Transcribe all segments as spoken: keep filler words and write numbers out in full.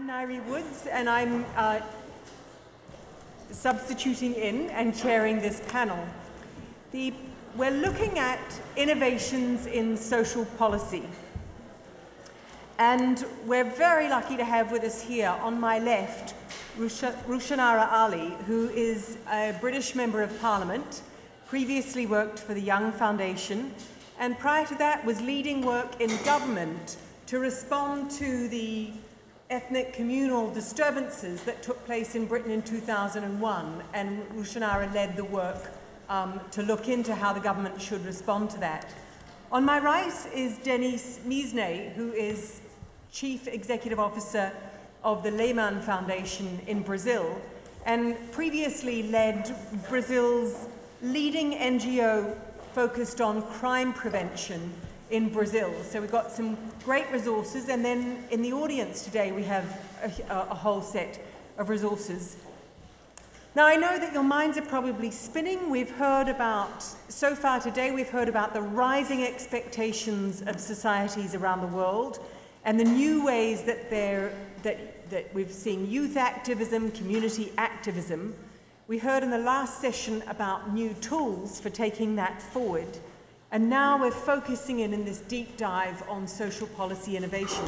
I'm Ngaire Woods, and I'm uh, substituting in and chairing this panel. The, we're looking at innovations in social policy. And we're very lucky to have with us here, on my left, Rushanara Ali, who is a British Member of Parliament, previously worked for the Young Foundation, and prior to that was leading work in government to respond to the ethnic communal disturbances that took place in Britain in two thousand one. And Rushanara led the work um, to look into how the government should respond to that. On my right is Denis Mizne, who is Chief Executive Officer of the Lemann Foundation in Brazil, and previously led Brazil's leading N G O focused on crime prevention in Brazil. So we've got some great resources, and then in the audience today we have a, a whole set of resources. Now, I know that your minds are probably spinning. We've heard about, so far today, we've heard about the rising expectations of societies around the world and the new ways that they're That, that we've seen youth activism, community activism. We heard in the last session about new tools for taking that forward. And now we're focusing in in this deep dive on social policy innovation.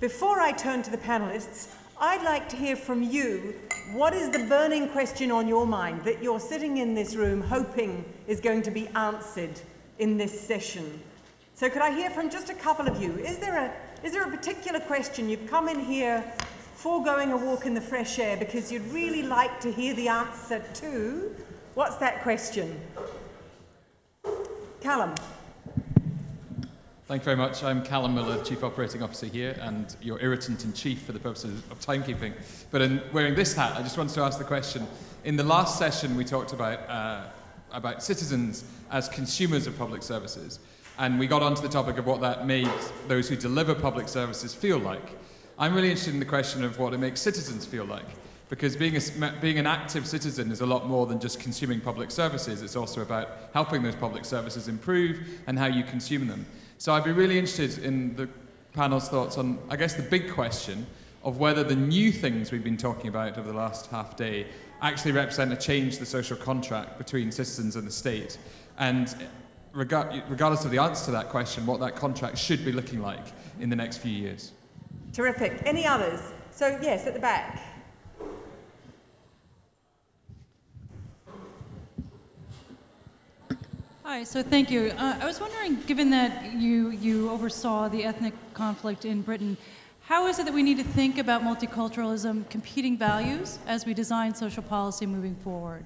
Before I turn to the panelists, I'd like to hear from you, what is the burning question on your mind that you're sitting in this room hoping is going to be answered in this session? So could I hear from just a couple of you? Is there a Is there a particular question? You've come in here foregoing a walk in the fresh air because you'd really like to hear the answer to. What's that question? Callum. Thank you very much. I'm Callum Miller, Chief Operating Officer here, and your irritant in chief for the purposes of timekeeping. But in wearing this hat, I just wanted to ask the question. In the last session, we talked about, uh, about citizens as consumers of public services. And we got onto the topic of what that made those who deliver public services feel like. I'm really interested in the question of what it makes citizens feel like, because being, a, being an active citizen is a lot more than just consuming public services. It's also about helping those public services improve and how you consume them. So I'd be really interested in the panel's thoughts on, I guess, the big question of whether the new things we've been talking about over the last half day actually represent a change to the social contract between citizens and the state. And regardless of the answer to that question, what that contract should be looking like in the next few years. Terrific. Any others? So, yes, at the back. Hi, so thank you. Uh, I was wondering, given that you, you oversaw the ethnic conflict in Britain, how is it that we need to think about multiculturalism, competing values, as we design social policy moving forward?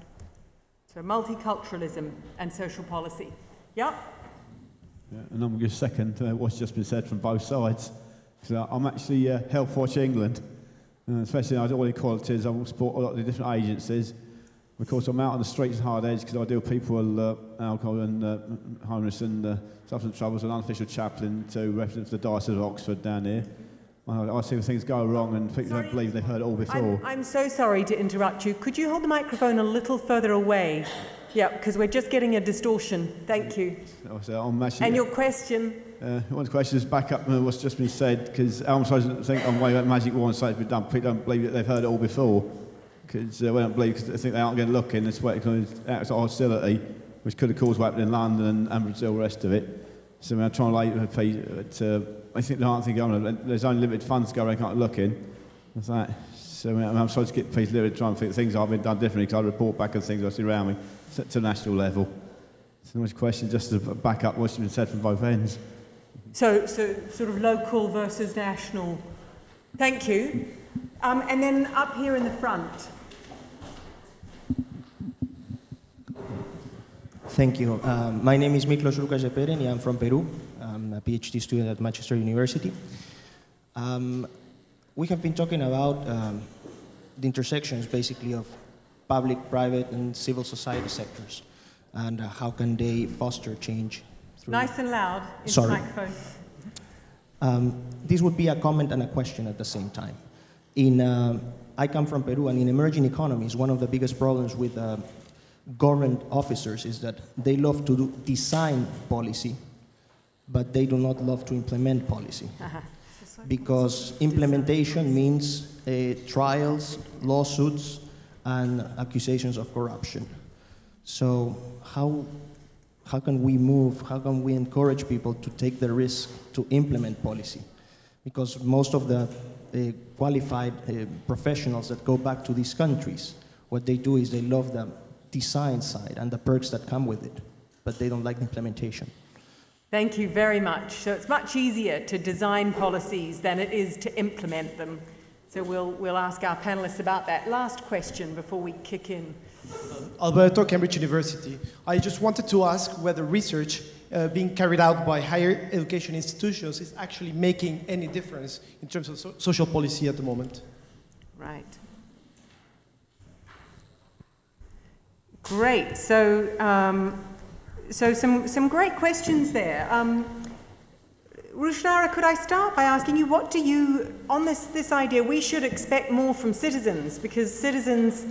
So multiculturalism and social policy. Yep. Yeah, and I'm going to second uh, what's just been said from both sides. So I'm actually uh, Health Watch England, and especially I do all the equalities. I will support a lot of the different agencies. Of course, I'm out on the streets and hard edge because I deal with people, uh, alcohol and uh, homeless and uh, substance troubles, an unofficial chaplain to represent the Diocese of Oxford down here. I see where things go wrong and people sorry. don't believe they've heard it all before. I'm, I'm so sorry to interrupt you. Could you hold the microphone a little further away? Yeah, because we're just getting a distortion. Thank you. So I'm actually, and your question? Uh, one of the questions is back up what's just been said, because I'm supposed to think I'm way about magic wand so it's been done. People don't believe that they've heard it all before, because uh, we don't believe because they think they aren't going to look in. It's out of hostility, which could have caused what happened in London and Brazil, the rest of it. So I'm trying to relate with people. I think they aren't thinking, oh, there's only limited funds to go around, I can't look in. That's that. So I mean, I'm supposed to get people to try and think things I've been done differently, because I report back on things I see around me to national level. So much question just to back up what's been said from both ends. So, so sort of local versus national. Thank you. Um, and then up here in the front. Thank you. Um, my name is Miklos Lukacs Peren. I'm from Peru. I'm a PhD student at Manchester University. Um, we have been talking about um, the intersections, basically, of public, private, and civil society sectors, and uh, how can they foster change. Through nice and loud. Into Sorry. The microphone. Um, this would be a comment and a question at the same time. In uh, I come from Peru, and in emerging economies, one of the biggest problems with uh, government officers is that they love to do design policy, but they do not love to implement policy. Uh-huh. because implementation means uh, trials, lawsuits, and accusations of corruption. So how, how can we move, how can we encourage people to take the risk to implement policy? Because most of the uh, qualified uh, professionals that go back to these countries, what they do is they love the design side and the perks that come with it, but they don't like implementation. Thank you very much. So it's much easier to design policies than it is to implement them. So we'll, we'll ask our panellists about that. Last question before we kick in. Alberto, Cambridge University. I just wanted to ask whether research uh, being carried out by higher education institutions is actually making any difference in terms of so social policy at the moment. Right. Great. So, um, so some, some great questions there. Um, Rushanara, could I start by asking you, what do you, on this, this idea, we should expect more from citizens, because citizens,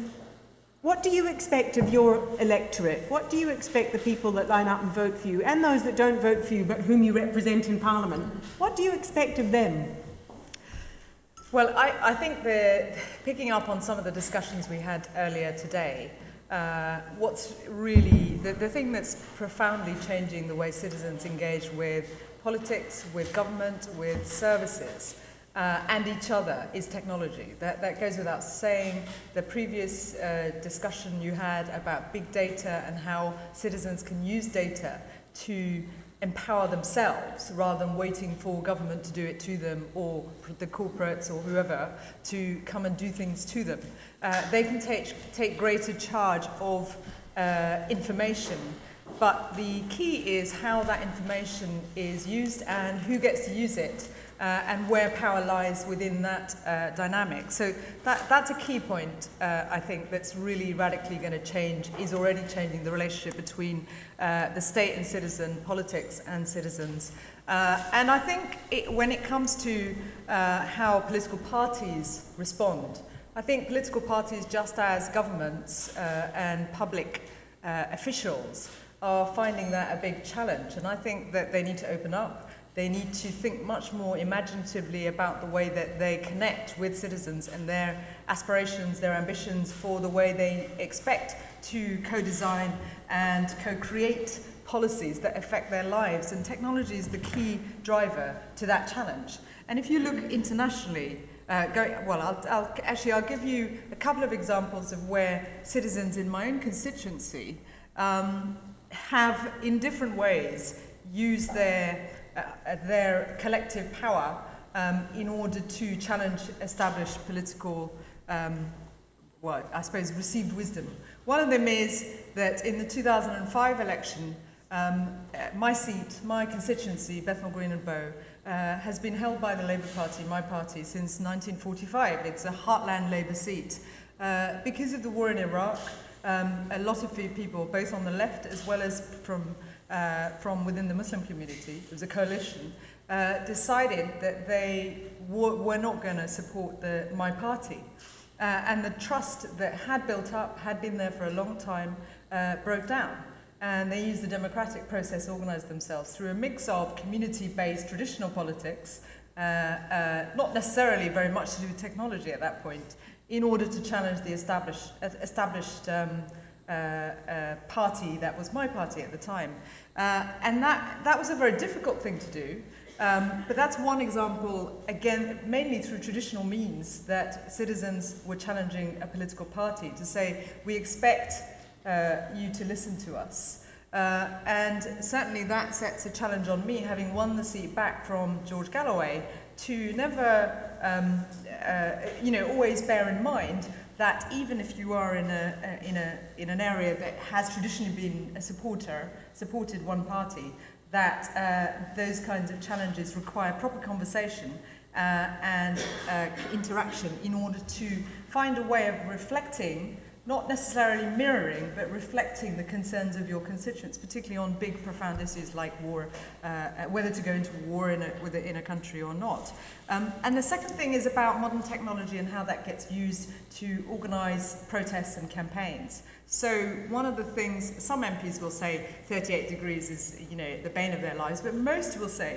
what do you expect of your electorate? What do you expect the people that line up and vote for you, and those that don't vote for you, but whom you represent in Parliament? What do you expect of them? Well, I, I think that, picking up on some of the discussions we had earlier today, Uh, what's really, the, the thing that's profoundly changing the way citizens engage with politics, with government, with services, uh, and each other is technology. That, that goes without saying. The previous uh, discussion you had about big data and how citizens can use data to empower themselves rather than waiting for government to do it to them, or the corporates or whoever to come and do things to them. Uh, they can take, take greater charge of uh, information, but the key is how that information is used and who gets to use it, uh, and where power lies within that uh, dynamic. So that, that's a key point, uh, I think, that's really radically going to change, is already changing the relationship between uh, the state and citizen, politics and citizens. Uh, and I think it, when it comes to uh, how political parties respond, I think political parties, just as governments uh, and public uh, officials, are finding that a big challenge. And I think that they need to open up. They need to think much more imaginatively about the way that they connect with citizens and their aspirations, their ambitions for the way they expect to co-design and co-create policies that affect their lives. And technology is the key driver to that challenge. And if you look internationally, Uh, go, well, I'll, I'll, actually, I'll give you a couple of examples of where citizens in my own constituency um, have, in different ways, used their, uh, their collective power um, in order to challenge established political, um, well, I suppose, received wisdom. One of them is that in the two thousand five election, um, my seat, my constituency, Bethnal Green and Bow, Uh, has been held by the Labour Party, my party, since nineteen forty-five. It's a heartland Labour seat. Uh, because of the war in Iraq, um, a lot of people, both on the left as well as from, uh, from within the Muslim community, it was a coalition, uh, decided that they were not going to support the, my party. Uh, and the trust that had built up, had been there for a long time, uh, broke down. And they used the democratic process to organise themselves through a mix of community-based traditional politics, uh, uh, not necessarily very much to do with technology at that point, in order to challenge the established, established um, uh, uh, party that was my party at the time. Uh, and that, that was a very difficult thing to do, um, but that's one example, again, mainly through traditional means, that citizens were challenging a political party to say, we expect Uh, you to listen to us. Uh, and certainly that sets a challenge on me, having won the seat back from George Galloway, to never, um, uh, you know, always bear in mind that even if you are in, a, in, a, in an area that has traditionally been a supporter, supported one party, that uh, those kinds of challenges require proper conversation uh, and uh, interaction in order to find a way of reflecting, not necessarily mirroring, but reflecting the concerns of your constituents, particularly on big, profound issues like war, uh, whether to go into war in a, with a, in a country or not. Um, and the second thing is about modern technology and how that gets used to organise protests and campaigns. So one of the things, some M Ps will say thirty-eight degrees is, you know, the bane of their lives, but most will say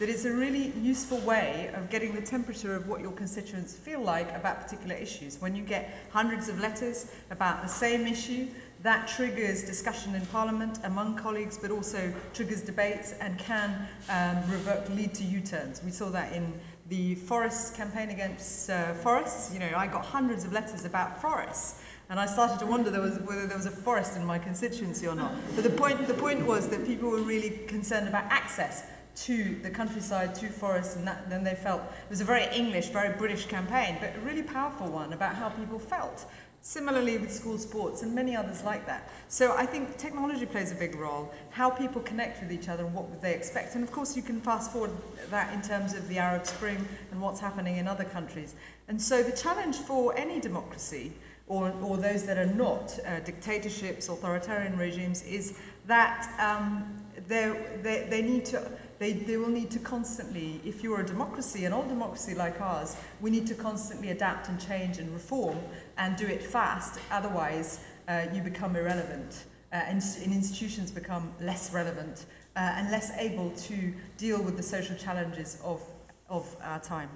that is a really useful way of getting the temperature of what your constituents feel like about particular issues. When you get hundreds of letters about the same issue, that triggers discussion in Parliament among colleagues, but also triggers debates and can um, revert, lead to U-turns. We saw that in the forests campaign against uh, forests. You know, I got hundreds of letters about forests, and I started to wonder there was, whether there was a forest in my constituency or not. But the point, the point was that people were really concerned about access to the countryside, to forests, and that, then they felt it was a very English, very British campaign, but a really powerful one about how people felt. Similarly with school sports and many others like that. So I think technology plays a big role, how people connect with each other and what would they expect. And of course you can fast forward that in terms of the Arab Spring and what's happening in other countries. And so the challenge for any democracy, or, or those that are not uh, dictatorships, authoritarian regimes, is that um, they, they need to... They, they will need to constantly, if you're a democracy, an old democracy like ours, we need to constantly adapt and change and reform and do it fast. Otherwise, uh, you become irrelevant uh, and, and institutions become less relevant uh, and less able to deal with the social challenges of, of our time.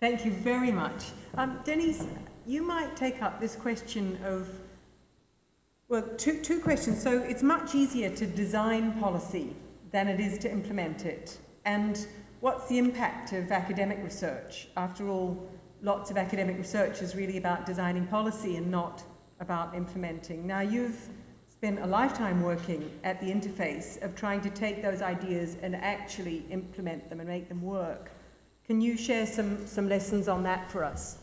Thank you very much. Um, Denis, you might take up this question of, well, two, two questions. So it's much easier to design policy than it is to implement it. And what's the impact of academic research? After all, lots of academic research is really about designing policy and not about implementing. Now, you've spent a lifetime working at the interface of trying to take those ideas and actually implement them and make them work. Can you share some, some lessons on that for us?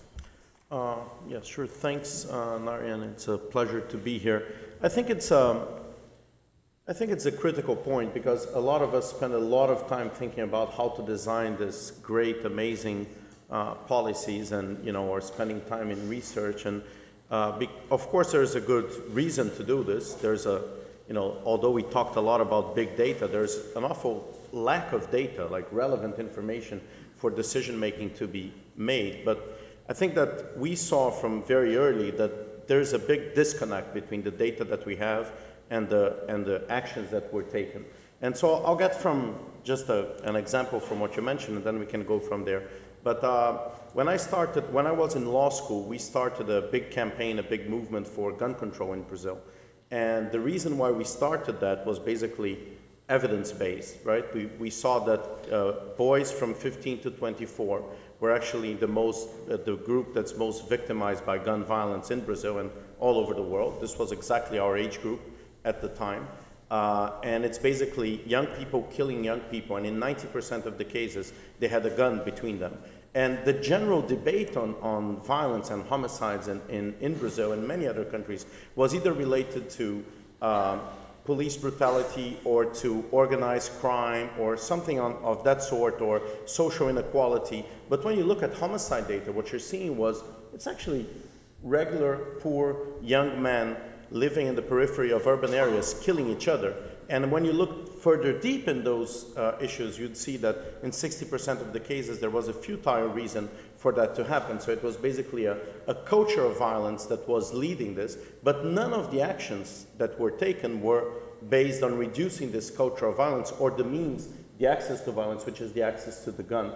Uh, yeah, sure. Thanks, uh, Narayan. It's a pleasure to be here. I think it's... Um, I think it's a critical point because a lot of us spend a lot of time thinking about how to design this great, amazing uh, policies, and you know, or spending time in research. And uh, be of course, there's a good reason to do this. There's a, you know, although we talked a lot about big data, there's an awful lack of data, like relevant information for decision making to be made. But I think that we saw from very early that there's a big disconnect between the data that we have and the, and the actions that were taken. And so I'll get from just a, an example from what you mentioned, and then we can go from there. But uh, when I started, when I was in law school, we started a big campaign, a big movement for gun control in Brazil. And the reason why we started that was basically evidence-based, right? We, we saw that uh, boys from fifteen to twenty-four were actually the most, uh, the group that's most victimized by gun violence in Brazil and all over the world. This was exactly our age group at the time, uh, and it's basically young people killing young people, and in ninety percent of the cases, they had a gun between them. And the general debate on, on violence and homicides in, in, in Brazil and many other countries was either related to um, police brutality or to organized crime or something on, of that sort, or social inequality. But when you look at homicide data, what you're seeing was it's actually regular, poor, young men living in the periphery of urban areas, killing each other. And when you look further deep in those uh, issues, you'd see that in sixty percent of the cases, there was a futile reason for that to happen. So it was basically a, a culture of violence that was leading this, but none of the actions that were taken were based on reducing this culture of violence or the means, the access to violence, which is the access to the gun.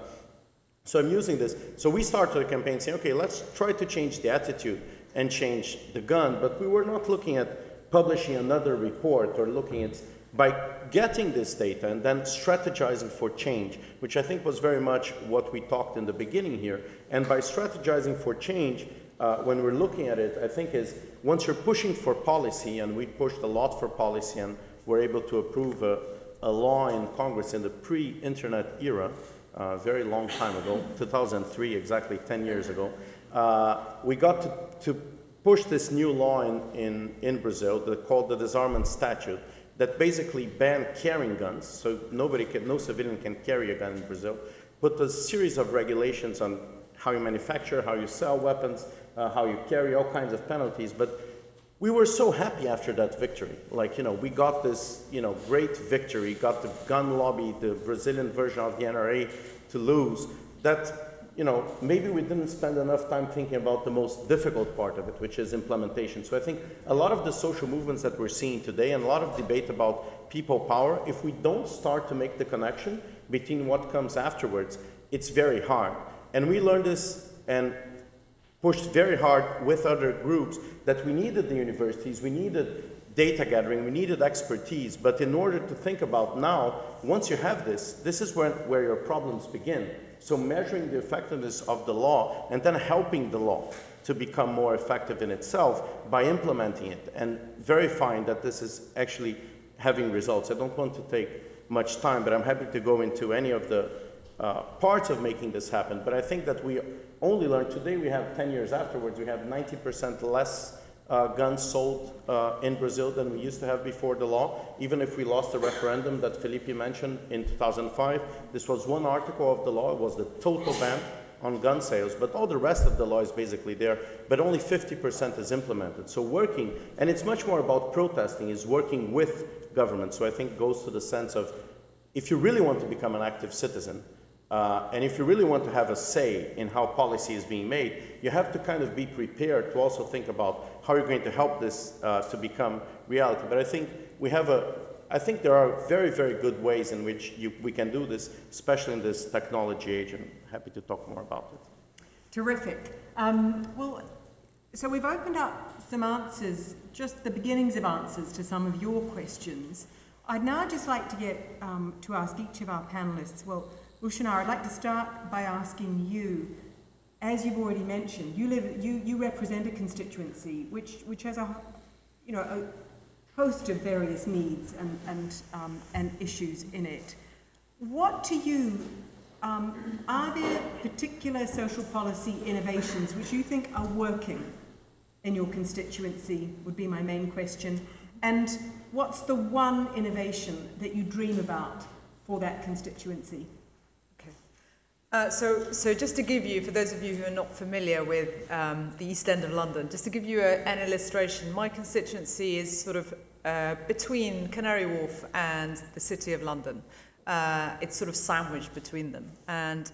So I'm using this. So we started a campaign saying, okay, let's try to change the attitude and change the gun, but we were not looking at publishing another report or looking at, by getting this data and then strategizing for change, which I think was very much what we talked in the beginning here. And by strategizing for change, uh, when we're looking at it, I think is once you're pushing for policy, and we pushed a lot for policy and were able to approve a, a law in Congress in the pre-internet era, a uh, very long time ago, two thousand three, exactly ten years ago, Uh, we got to, to push this new law in, in, in Brazil that called the Disarmament Statute that basically banned carrying guns, so nobody can, no civilian can carry a gun in Brazil, put a series of regulations on how you manufacture, how you sell weapons, uh, how you carry, all kinds of penalties. But we were so happy after that victory. Like, you know, we got this, you know, great victory, got the gun lobby, the Brazilian version of the N R A, to lose. That, you know, maybe we didn't spend enough time thinking about the most difficult part of it, which is implementation. So I think a lot of the social movements that we're seeing today and a lot of debate about people power, if we don't start to make the connection, between what comes afterwards, it's very hard. And we learned this and pushed very hard with other groups that we needed the universities, we needed data gathering, we needed expertise, but in order to think about now, once you have this, this is where, where your problems begin. So measuring the effectiveness of the law and then helping the law to become more effective in itself by implementing it and verifying that this is actually having results. I don't want to take much time, but I'm happy to go into any of the uh, parts of making this happen. But I think that we only learned today, we have ten years afterwards, we have ninety percent less Uh, guns sold uh, in Brazil than we used to have before the law. Even if we lost the referendum that Felipe mentioned in two thousand five, this was one article of the law. It was the total ban on gun sales, but all the rest of the law is basically there, but only fifty percent is implemented. So working, and it's much more about protesting, is working with government. So I think it goes to the sense of, if you really want to become an active citizen, Uh, and if you really want to have a say in how policy is being made, you have to kind of be prepared to also think about how you're going to help this uh, to become reality. But I think we have a, I think there are very, very good ways in which you, we can do this, especially in this technology age. I'm happy to talk more about it. Terrific. Um, well, so we've opened up some answers, just the beginnings of answers to some of your questions. I'd now just like to get um, to ask each of our panelists, well, Rushanara, I'd like to start by asking you, as you've already mentioned, you live, you, you represent a constituency which, which has a, you know, a host of various needs and, and, um, and issues in it. What to you, um, are there particular social policy innovations which you think are working in your constituency, would be my main question. And what's the one innovation that you dream about for that constituency? Uh, so, so just to give you, for those of you who are not familiar with um, the East End of London, just to give you a, an illustration, my constituency is sort of uh, between Canary Wharf and the City of London. Uh, it's sort of sandwiched between them. And uh,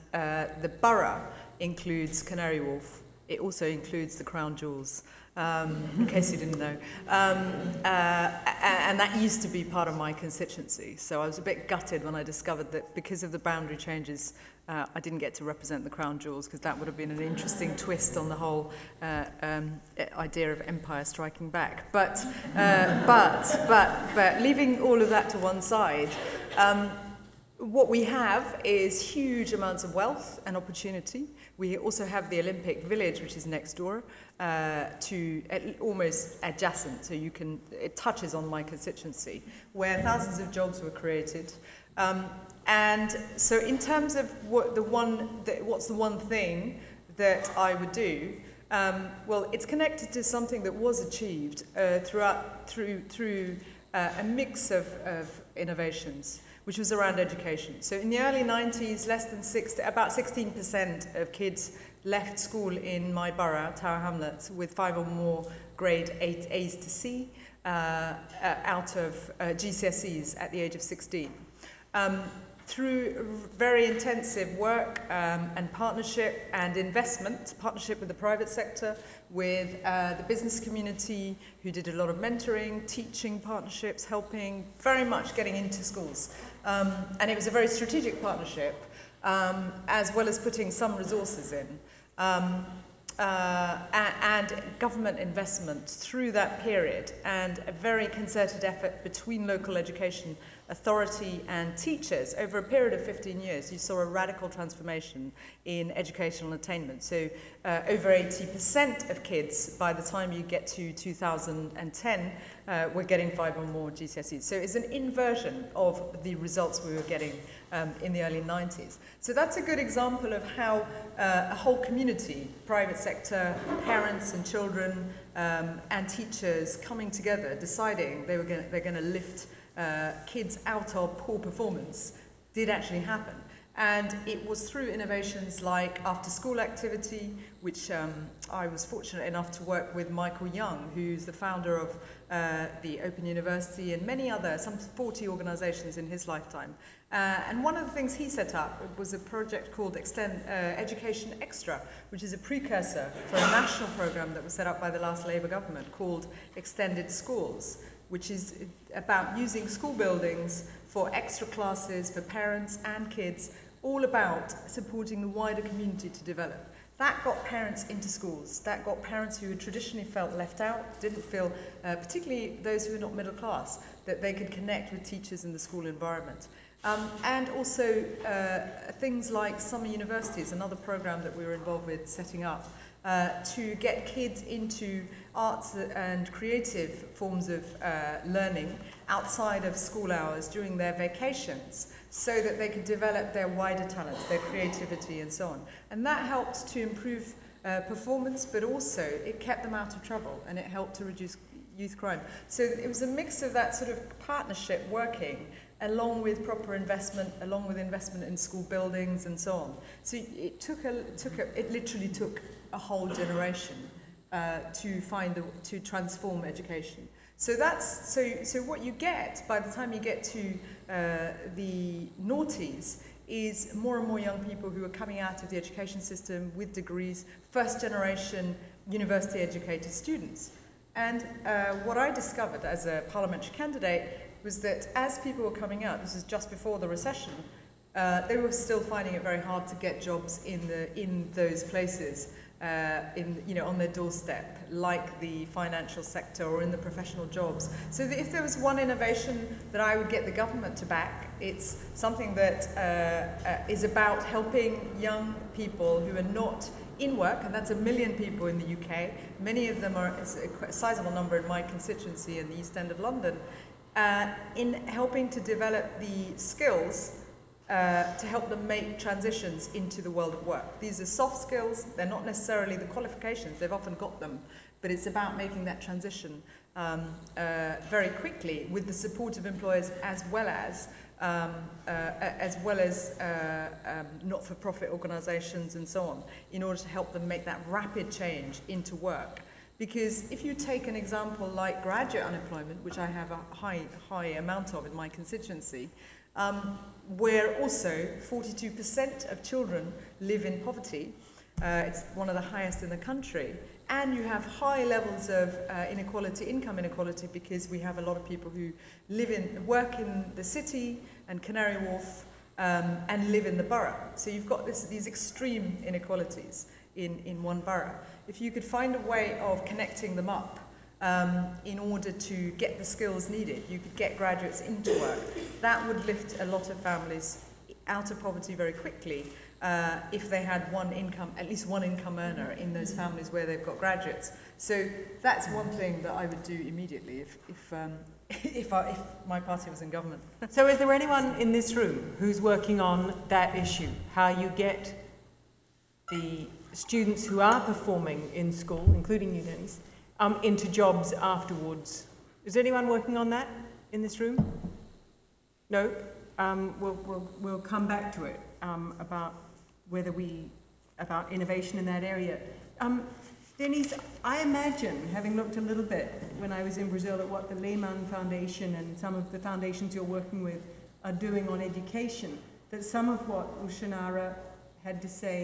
the borough includes Canary Wharf. It also includes the Crown Jewels, um, in case you didn't know. Um, uh, and that used to be part of my constituency. So I was a bit gutted when I discovered that because of the boundary changes, Uh, I didn't get to represent the Crown Jewels, because that would have been an interesting twist on the whole uh, um, idea of empire striking back. But, uh, but, but, but leaving all of that to one side, um, what we have is huge amounts of wealth and opportunity. We also have the Olympic Village, which is next door, uh, to uh, almost adjacent, so you can, it touches on my constituency, where thousands of jobs were created. Um, And so in terms of what the one, the, what's the one thing that I would do, um, well, it's connected to something that was achieved uh, throughout, through, through uh, a mix of, of innovations, which was around education. So in the early nineties, less than six, about sixteen percent of kids left school in my borough, Tower Hamlets, with five or more grade eight A's to C uh, uh, out of uh, G C S Es at the age of sixteen. Um, Through very intensive work um, and partnership and investment, partnership with the private sector, with uh, the business community, who did a lot of mentoring, teaching partnerships, helping, very much getting into schools. Um, and it was a very strategic partnership, um, as well as putting some resources in. Um, uh, and government investment through that period, and a very concerted effort between local education authority and teachers over a period of fifteen years, you saw a radical transformation in educational attainment. So uh, over eighty percent of kids, by the time you get to two thousand ten, uh, were getting five or more G C S Es. So it's an inversion of the results we were getting um, in the early nineties. So that's a good example of how uh, a whole community, private sector, parents and children, um, and teachers coming together, deciding they were gonna, they're going to lift Uh, kids out of poor performance did actually happen. And it was through innovations like after-school activity, which um, I was fortunate enough to work with Michael Young, who's the founder of uh, the Open University and many other, some forty organizations in his lifetime. Uh, and one of the things he set up was a project called Extend, uh, Education Extra, which is a precursor for a national program that was set up by the last Labour government called Extended Schools, which is about using school buildings for extra classes for parents and kids, all about supporting the wider community to develop. That got parents into schools. That got parents who had traditionally felt left out, didn't feel, uh, particularly those who were not middle class, that they could connect with teachers in the school environment. Um, and also uh, things like summer universities, another program that we were involved with setting up, uh, to get kids into arts and creative forms of uh, learning outside of school hours during their vacations, so that they could develop their wider talents, their creativity and so on. And that helped to improve uh, performance, but also it kept them out of trouble and it helped to reduce youth crime. So it was a mix of that sort of partnership working along with proper investment, along with investment in school buildings and so on. So it took a, took a, it literally took a whole generation uh, to find a, to transform education. So that's so. So what you get by the time you get to uh, the noughties is more and more young people who are coming out of the education system with degrees, first generation university educated students. And uh, what I discovered as a parliamentary candidate was that as people were coming out, this is just before the recession, uh, they were still finding it very hard to get jobs in the in those places. Uh, in, you know, on their doorstep, like the financial sector or in the professional jobs. So that if there was one innovation that I would get the government to back, it's something that uh, uh, is about helping young people who are not in work, and that's a million people in the U K. Many of them are a sizable number in my constituency in the East End of London, uh, in helping to develop the skills Uh, to help them make transitions into the world of work. These are soft skills, they're not necessarily the qualifications, they've often got them, but it's about making that transition um, uh, very quickly with the support of employers as well as um, uh, as well as uh, um, not-for-profit organisations and so on, in order to help them make that rapid change into work. Because if you take an example like graduate unemployment, which I have a high, high amount of in my constituency, Um, where also forty-two percent of children live in poverty. Uh, it's one of the highest in the country. And you have high levels of uh, inequality, income inequality, because we have a lot of people who live in, work in the city and Canary Wharf um, and live in the borough. So you've got this, these extreme inequalities in, in one borough. If you could find a way of connecting them up Um, in order to get the skills needed, you could get graduates into work. That would lift a lot of families out of poverty very quickly uh, if they had one income, at least one income earner in those families where they've got graduates. So that's one thing that I would do immediately if, if, um, if, I, if my party was in government. So is there anyone in this room who's working on that issue? How you get the students who are performing in school, including you, Denis, Um, into jobs afterwards. Is anyone working on that in this room? No? Um, we'll, we'll, we'll come back to it um, about whether we, about innovation in that area. Um, Denis, I imagine, having looked a little bit when I was in Brazil at what the Lemann Foundation and some of the foundations you're working with are doing on education, that some of what Rushanara had to say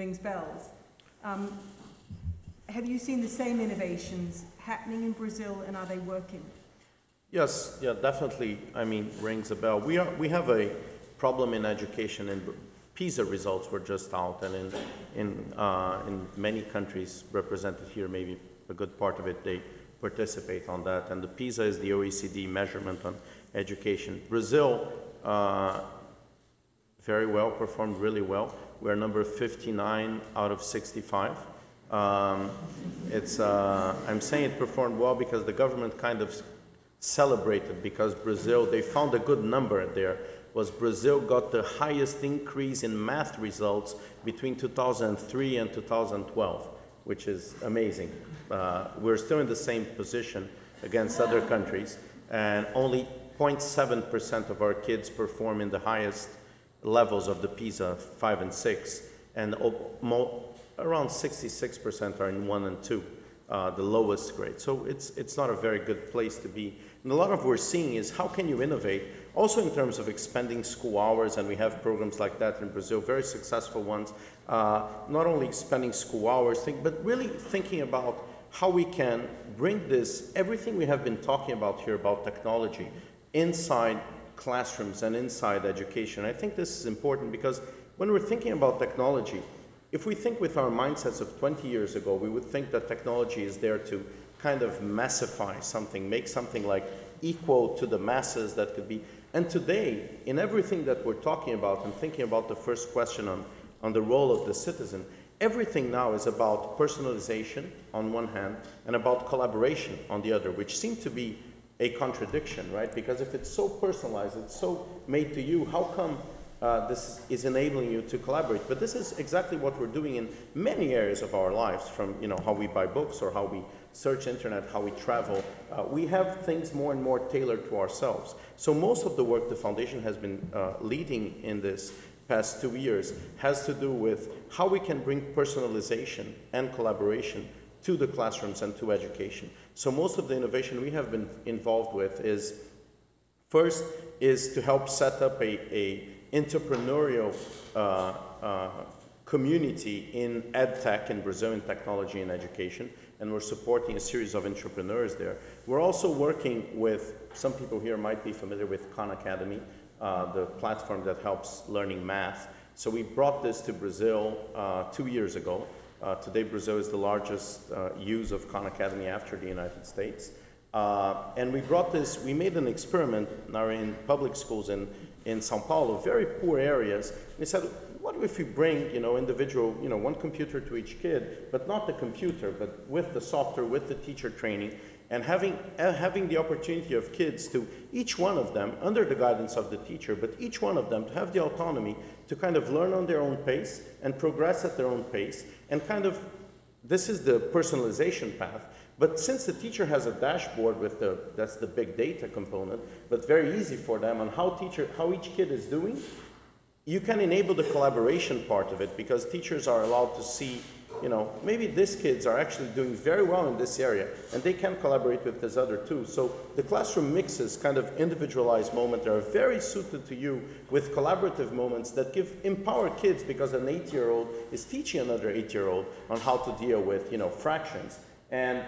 rings bells. Um, Have you seen the same innovations happening in Brazil, and are they working? Yes, yeah, definitely. I mean, rings a bell. We are we have a problem in education, and PISA results were just out, and in in uh, in many countries represented here, maybe a good part of it, they participate on that. And the PISA is the O E C D measurement on education. Brazil uh, very well performed, really well. We're number fifty-nine out of sixty-five. Um, it's, uh, I'm saying it performed well because the government kind of celebrated, because Brazil, they found a good number there, was Brazil got the highest increase in math results between two thousand three and two thousand twelve, which is amazing. Uh, we're still in the same position against other countries, and only zero point seven percent of our kids perform in the highest levels of the PISA five and six, and around sixty-six percent are in one and two, uh, the lowest grade. So it's, it's not a very good place to be. And a lot of what we're seeing is how can you innovate, also in terms of expanding school hours, and we have programs like that in Brazil, very successful ones, uh, not only expanding school hours, think, but really thinking about how we can bring this, everything we have been talking about here about technology, inside classrooms and inside education. I think this is important because when we're thinking about technology, if we think with our mindsets of twenty years ago, we would think that technology is there to kind of massify something, make something like equal to the masses that could be. And today, in everything that we're talking about and thinking about the first question on, on the role of the citizen, everything now is about personalization on one hand and about collaboration on the other, which seem to be a contradiction, right? Because if it's so personalized, it's so made to you, how come uh, this is enabling you to collaborate? But this is exactly what we're doing in many areas of our lives, from you know, how we buy books or how we search internet, how we travel. Uh, we have things more and more tailored to ourselves. So most of the work the foundation has been uh, leading in this past two years has to do with how we can bring personalization and collaboration to the classrooms and to education. So most of the innovation we have been involved with is, first, is to help set up a, a entrepreneurial uh, uh, community in EdTech in Brazil, in technology and education, and we're supporting a series of entrepreneurs there. We're also working with, some people here might be familiar with Khan Academy, uh, the platform that helps learning math. So we brought this to Brazil uh, two years ago. Uh, today, Brazil is the largest uh, use of Khan Academy after the United States. Uh, and we brought this, we made an experiment now in public schools in, in São Paulo, very poor areas. We said, what if we bring, you know, individual, you know, one computer to each kid, but not the computer, but with the software, with the teacher training, and having, uh, having the opportunity of kids to, each one of them, under the guidance of the teacher, but each one of them to have the autonomy to kind of learn on their own pace and progress at their own pace, and kind of, this is the personalization path. But since the teacher has a dashboard with the, that's the big data component, but very easy for them on how teacher, how each kid is doing, you can enable the collaboration part of it because teachers are allowed to see, you know, maybe these kids are actually doing very well in this area and they can collaborate with this other too. So the classroom mixes kind of individualized moments that are very suited to you with collaborative moments that give empower kids because an eight-year-old is teaching another eight-year-old on how to deal with, you know, fractions. And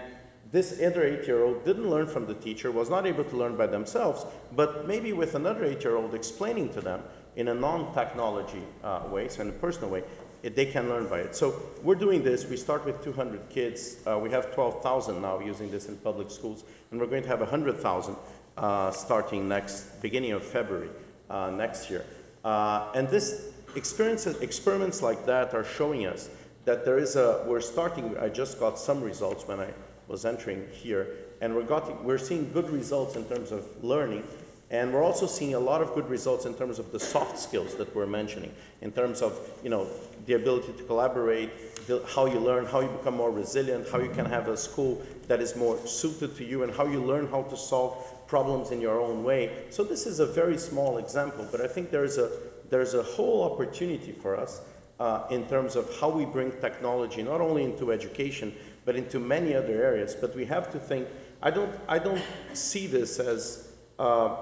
this other eight-year-old didn't learn from the teacher, was not able to learn by themselves, but maybe with another eight-year-old explaining to them in a non-technology uh, way, so in a personal way, it, they can learn by it. So we're doing this. We start with two hundred kids. Uh, we have twelve thousand now using this in public schools, and we're going to have one hundred thousand uh, starting next, beginning of February uh, next year. Uh, and this experiences, experiments like that are showing us that there is a, we're starting, I just got some results when I was entering here, and we're, got, we're seeing good results in terms of learning, and we're also seeing a lot of good results in terms of the soft skills that we're mentioning, in terms of, you know, the ability to collaborate, the, how you learn, how you become more resilient, how you can have a school that is more suited to you, and how you learn how to solve problems in your own way. So this is a very small example, but I think there's a, there's a whole opportunity for us uh, in terms of how we bring technology not only into education, but into many other areas. But we have to think, I don't, I don't see this as uh,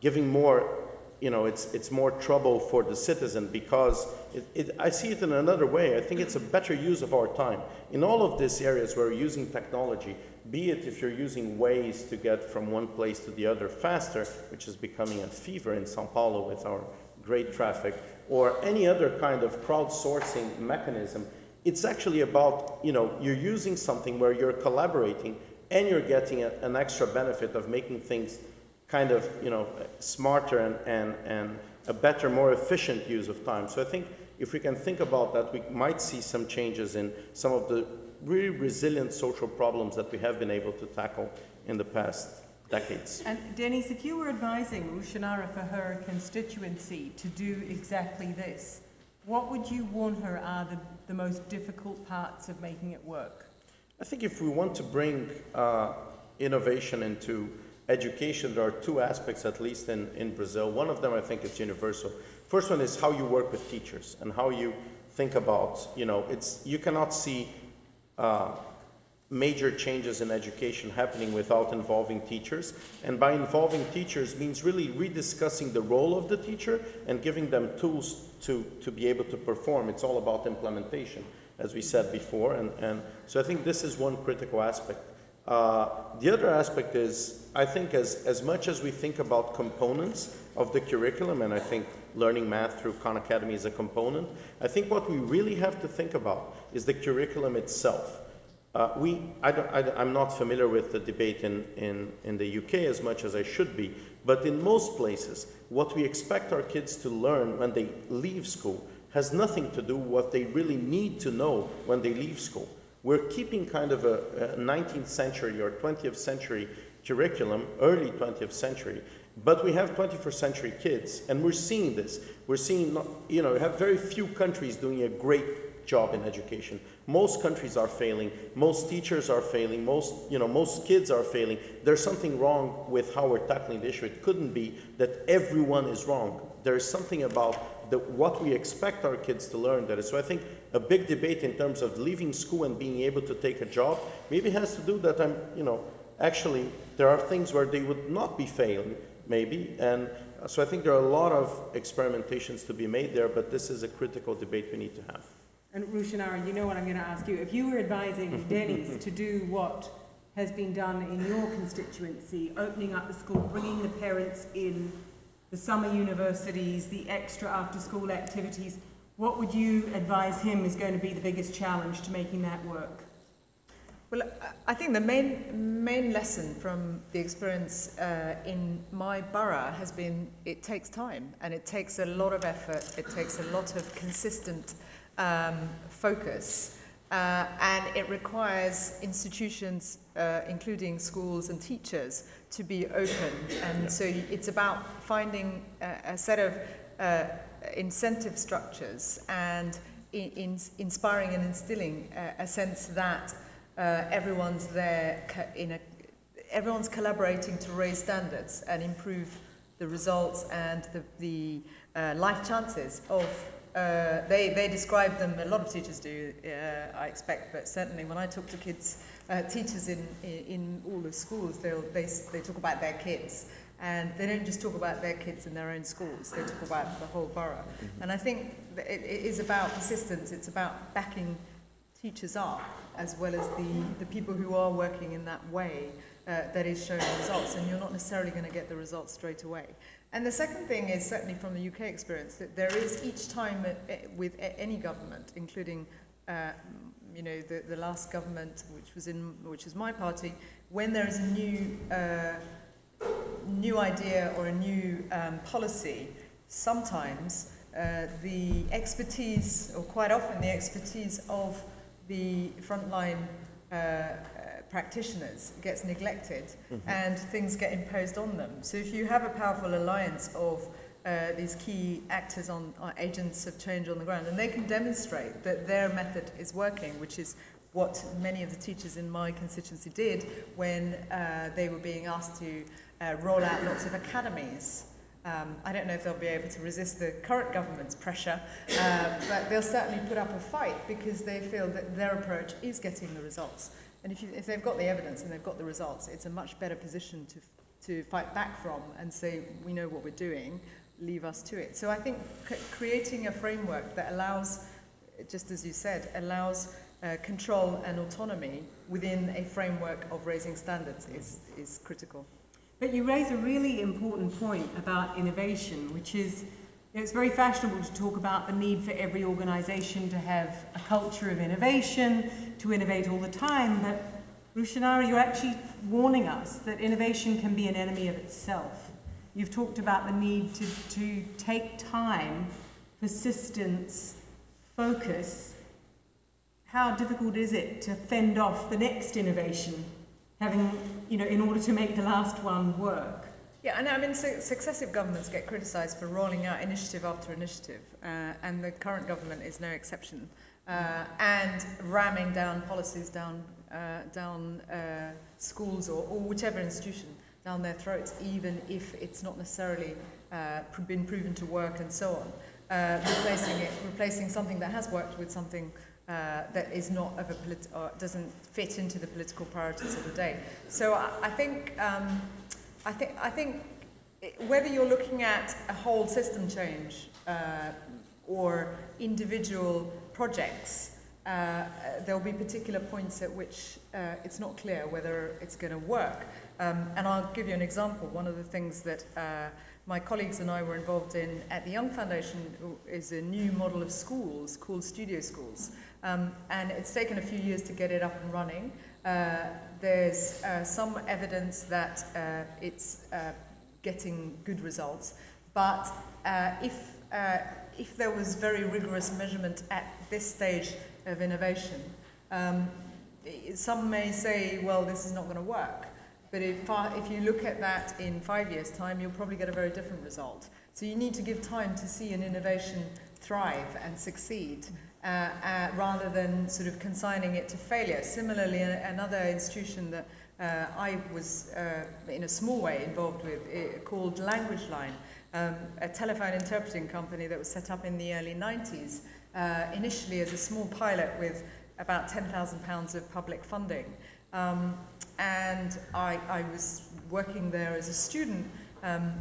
giving more, you know, it's, it's more trouble for the citizen because it, it, I see it in another way. I think it's a better use of our time. In all of these areas where we're using technology, be it if you're using Waze to get from one place to the other faster, which is becoming a fever in São Paulo with our great traffic, or any other kind of crowdsourcing mechanism, it's actually about, you know, you're using something where you're collaborating and you're getting a, an extra benefit of making things kind of, you know, smarter and, and, and a better, more efficient use of time. So I think if we can think about that, we might see some changes in some of the really resilient social problems that we have been able to tackle in the past decades. And Denis, if you were advising Rushanara for her constituency to do exactly this, what would you warn her are the, the most difficult parts of making it work? I think if we want to bring uh, innovation into education, there are two aspects, at least in, in Brazil. One of them, I think, is universal. First one is how you work with teachers and how you think about, you know, it's, you cannot see uh, major changes in education happening without involving teachers. And by involving teachers means really rediscussing the role of the teacher and giving them tools to, to be able to perform. It's all about implementation. as we said before. And, and so I think this is one critical aspect. Uh, the other aspect is, I think as, as much as we think about components of the curriculum, and I think learning math through Khan Academy is a component, I think what we really have to think about is the curriculum itself. Uh, we, I don't, I, I'm not familiar with the debate in, in, in the U K as much as I should be, but in most places, what we expect our kids to learn when they leave school has nothing to do with what they really need to know when they leave school. We're keeping kind of a, a nineteenth century or twentieth century curriculum, early twentieth century, but we have twenty-first century kids, and we're seeing this. We're seeing, not, you know, we have very few countries doing a great job in education. Most countries are failing, most teachers are failing, most, you know, most kids are failing. There's something wrong with how we're tackling the issue. It couldn't be that everyone is wrong. There's something about the, what we expect our kids to learn that is. So I think a big debate in terms of leaving school and being able to take a job maybe has to do that I'm, you know, actually there are things where they would not be failing maybe, and so I think there are a lot of experimentations to be made there, but this is a critical debate we need to have. And Rushanara, you know what I'm going to ask you. If you were advising Denis to do what has been done in your constituency, opening up the school, bringing the parents in, the summer universities, the extra after-school activities, what would you advise him is going to be the biggest challenge to making that work? Well, I think the main, main lesson from the experience uh, in my borough has been it takes time, and it takes a lot of effort, it takes a lot of consistent um, focus, uh, and it requires institutions, uh, including schools and teachers, to be open. And yeah. So it's about finding a, a set of uh, incentive structures and in, in, inspiring and instilling a, a sense that Uh, everyone's there, in a, everyone's collaborating to raise standards and improve the results and the, the uh, life chances of, uh, they, they describe them, a lot of teachers do, uh, I expect, but certainly when I talk to kids, uh, teachers in, in, in all the schools, they'll, they, they talk about their kids. And they don't just talk about their kids in their own schools, they talk about the whole borough. Mm-hmm. And I think it, it is about persistence, it's about backing teachers up, as well as the, the people who are working in that way uh, that is showing results, and you're not necessarily going to get the results straight away. And the second thing is, certainly from the U K experience, that there is each time uh, with any government, including uh, you know, the, the last government, which was in, which is my party, when there is a new, uh, new idea or a new um, policy, sometimes uh, the expertise, or quite often the expertise of the frontline uh, uh, practitioners gets neglected, mm-hmm. and things get imposed on them. So if you have a powerful alliance of uh, these key actors on uh, agents of change on the ground, and they can demonstrate that their method is working, which is what many of the teachers in my constituency did when uh, they were being asked to uh, roll out lots of academies. Um, I don't know if they'll be able to resist the current government's pressure, uh, but they'll certainly put up a fight because they feel that their approach is getting the results. And if, you, if they've got the evidence and they've got the results, it's a much better position to, to fight back from and say, we know what we're doing, leave us to it. So I think c creating a framework that allows, just as you said, allows uh, control and autonomy within a framework of raising standards is, is critical. But you raise a really important point about innovation, which is, you know, it's very fashionable to talk about the need for every organisation to have a culture of innovation, to innovate all the time, but Rushanara, you're actually warning us that innovation can be an enemy of itself. You've talked about the need to, to take time, persistence, focus. How difficult is it to fend off the next innovation? Having, you know, in order to make the last one work. Yeah, and I mean, su successive governments get criticised for rolling out initiative after initiative, uh, and the current government is no exception, uh, and ramming down policies down, uh, down uh, schools or, or whichever institution down their throats, even if it's not necessarily uh, been proven to work and so on, uh, replacing it, replacing something that has worked with something Uh, that is not of a polit or doesn't fit into the political priorities of the day. So I, I think um, I think I think it, whether you're looking at a whole system change uh, or individual projects, uh, uh, there will be particular points at which uh, it's not clear whether it's going to work. Um, and I'll give you an example. One of the things that uh, my colleagues and I were involved in at the Young Foundation is a new model of schools called studio schools. Um, and it's taken a few years to get it up and running. Uh, there's uh, some evidence that uh, it's uh, getting good results. But uh, if, uh, if there was very rigorous measurement at this stage of innovation, um, some may say, well, this is not going to work. But if, if you look at that in five years' time, you'll probably get a very different result. So you need to give time to see an innovation thrive and succeed, uh, uh, rather than sort of consigning it to failure. Similarly, another institution that uh, I was, uh, in a small way, involved with, it, called Language Line, um, a telephone interpreting company that was set up in the early nineties, uh, initially as a small pilot with about ten thousand pounds of public funding. Um, and I, I was working there as a student, um,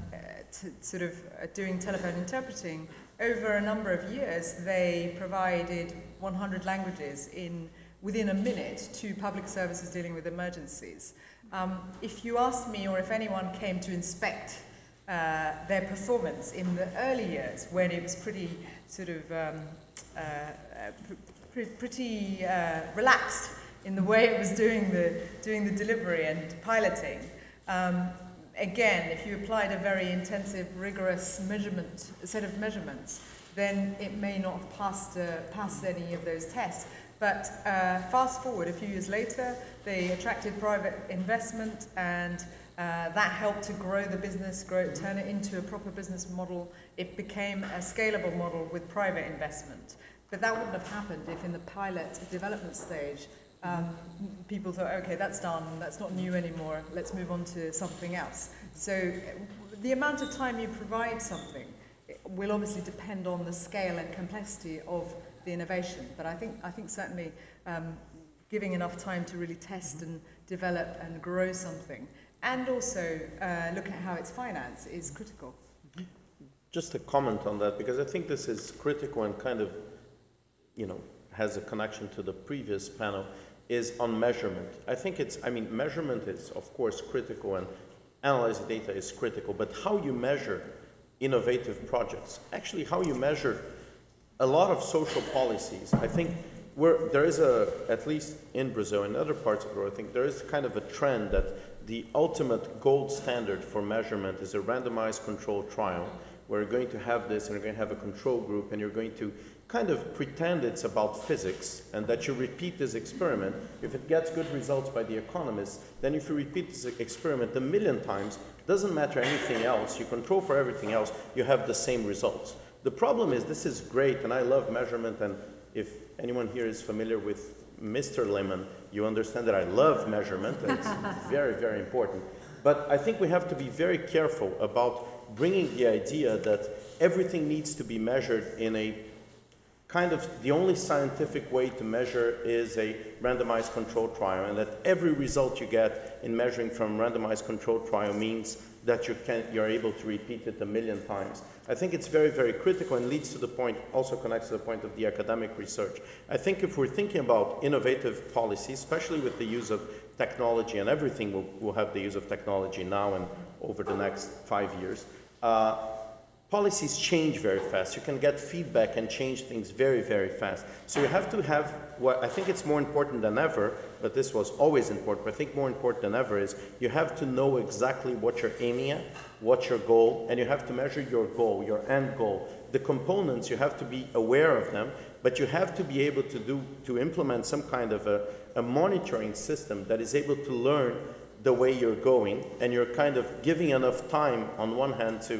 to, sort of doing telephone interpreting. Over a number of years, they provided one hundred languages in, within a minute to public services dealing with emergencies. Um, if you asked me, or if anyone came to inspect uh, their performance in the early years, when it was pretty sort of um, uh, pr pretty uh, relaxed in the way it was doing the, doing the delivery and piloting, um, again, if you applied a very intensive, rigorous measurement, set of measurements, then it may not have passed, uh, passed any of those tests. But uh, fast forward a few years later, they attracted private investment, and uh, that helped to grow the business, grow, turn it into a proper business model. It became a scalable model with private investment. But that wouldn't have happened if in the pilot development stage, Um, people thought, okay, that's done, that's not new anymore, let's move on to something else. So the amount of time you provide something will obviously depend on the scale and complexity of the innovation, but I think, I think certainly um, giving enough time to really test and develop and grow something, and also uh, look at how it's financed, is critical. Just a comment on that, because I think this is critical and kind of, you know, has a connection to the previous panel, is on measurement. I think it's, I mean, measurement is, of course, critical, and analyzing data is critical, but how you measure innovative projects, actually how you measure a lot of social policies. I think we're, there is a, at least in Brazil and other parts of the world, I think there is kind of a trend that the ultimate gold standard for measurement is a randomized controlled trial, where you're going to have this, and you're going to have a control group, and you're going to kind of pretend it's about physics, and that you repeat this experiment. If it gets good results by the economists, then if you repeat this experiment a million times, doesn't matter anything else, you control for everything else, you have the same results. The problem is, this is great, and I love measurement, and if anyone here is familiar with Mister Lemann, you understand that I love measurement, and it's very, very important. But I think we have to be very careful about bringing the idea that everything needs to be measured in a kind of the only scientific way to measure is a randomized controlled trial, and that every result you get in measuring from randomized controlled trial means that you can, you're able to repeat it a million times. I think it's very, very critical, and leads to the point, also connects to the point of the academic research. I think if we're thinking about innovative policy, especially with the use of technology, and everything will, will have the use of technology now and over the next five years, uh, policies change very fast. You can get feedback and change things very, very fast. So you have to have what I think it's more important than ever, but this was always important, but I think more important than ever is you have to know exactly what you're aiming at, what's your goal, and you have to measure your goal, your end goal. The components, you have to be aware of them, but you have to be able to do, to implement some kind of a, a monitoring system that is able to learn the way you're going, and you're kind of giving enough time on one hand to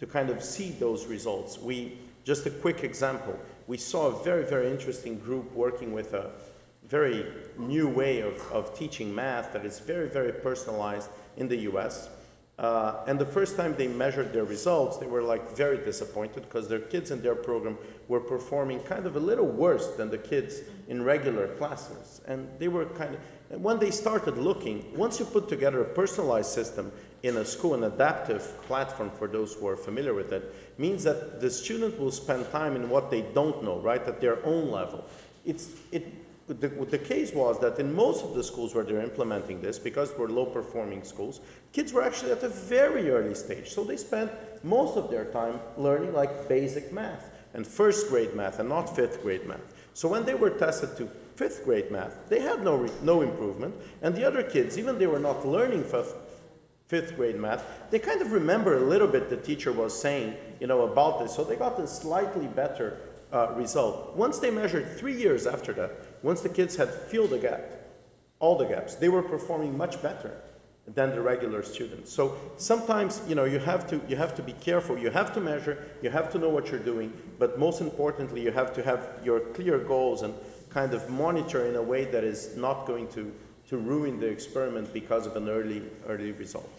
to kind of see those results. We, just a quick example, we saw a very, very interesting group working with a very new way of, of teaching math that is very, very personalized in the U S. Uh, and the first time they measured their results, they were like very disappointed because their kids in their program were performing kind of a little worse than the kids in regular classes. And they were kind of, and when they started looking, once you put together a personalized system in a school, an adaptive platform for those who are familiar with it, means that the student will spend time in what they don't know, right, at their own level. it's, it, the, the case was that in most of the schools where they're implementing this, because we're low-performing schools, kids were actually at a very early stage. So they spent most of their time learning like basic math and first grade math and not fifth grade math. So when they were tested to fifth grade math, they had no, re no improvement. And the other kids, even they were not learning fifth, fifth grade math, they kind of remember a little bit the teacher was saying, you know, about this. So they got a slightly better uh, result. Once they measured three years after that, once the kids had filled the gap, all the gaps, they were performing much better than the regular students. So sometimes, you know, you have to you have to be careful. You have to measure. You have to know what you're doing. But most importantly, you have to have your clear goals and kind of monitor in a way that is not going to to ruin the experiment because of an early early result.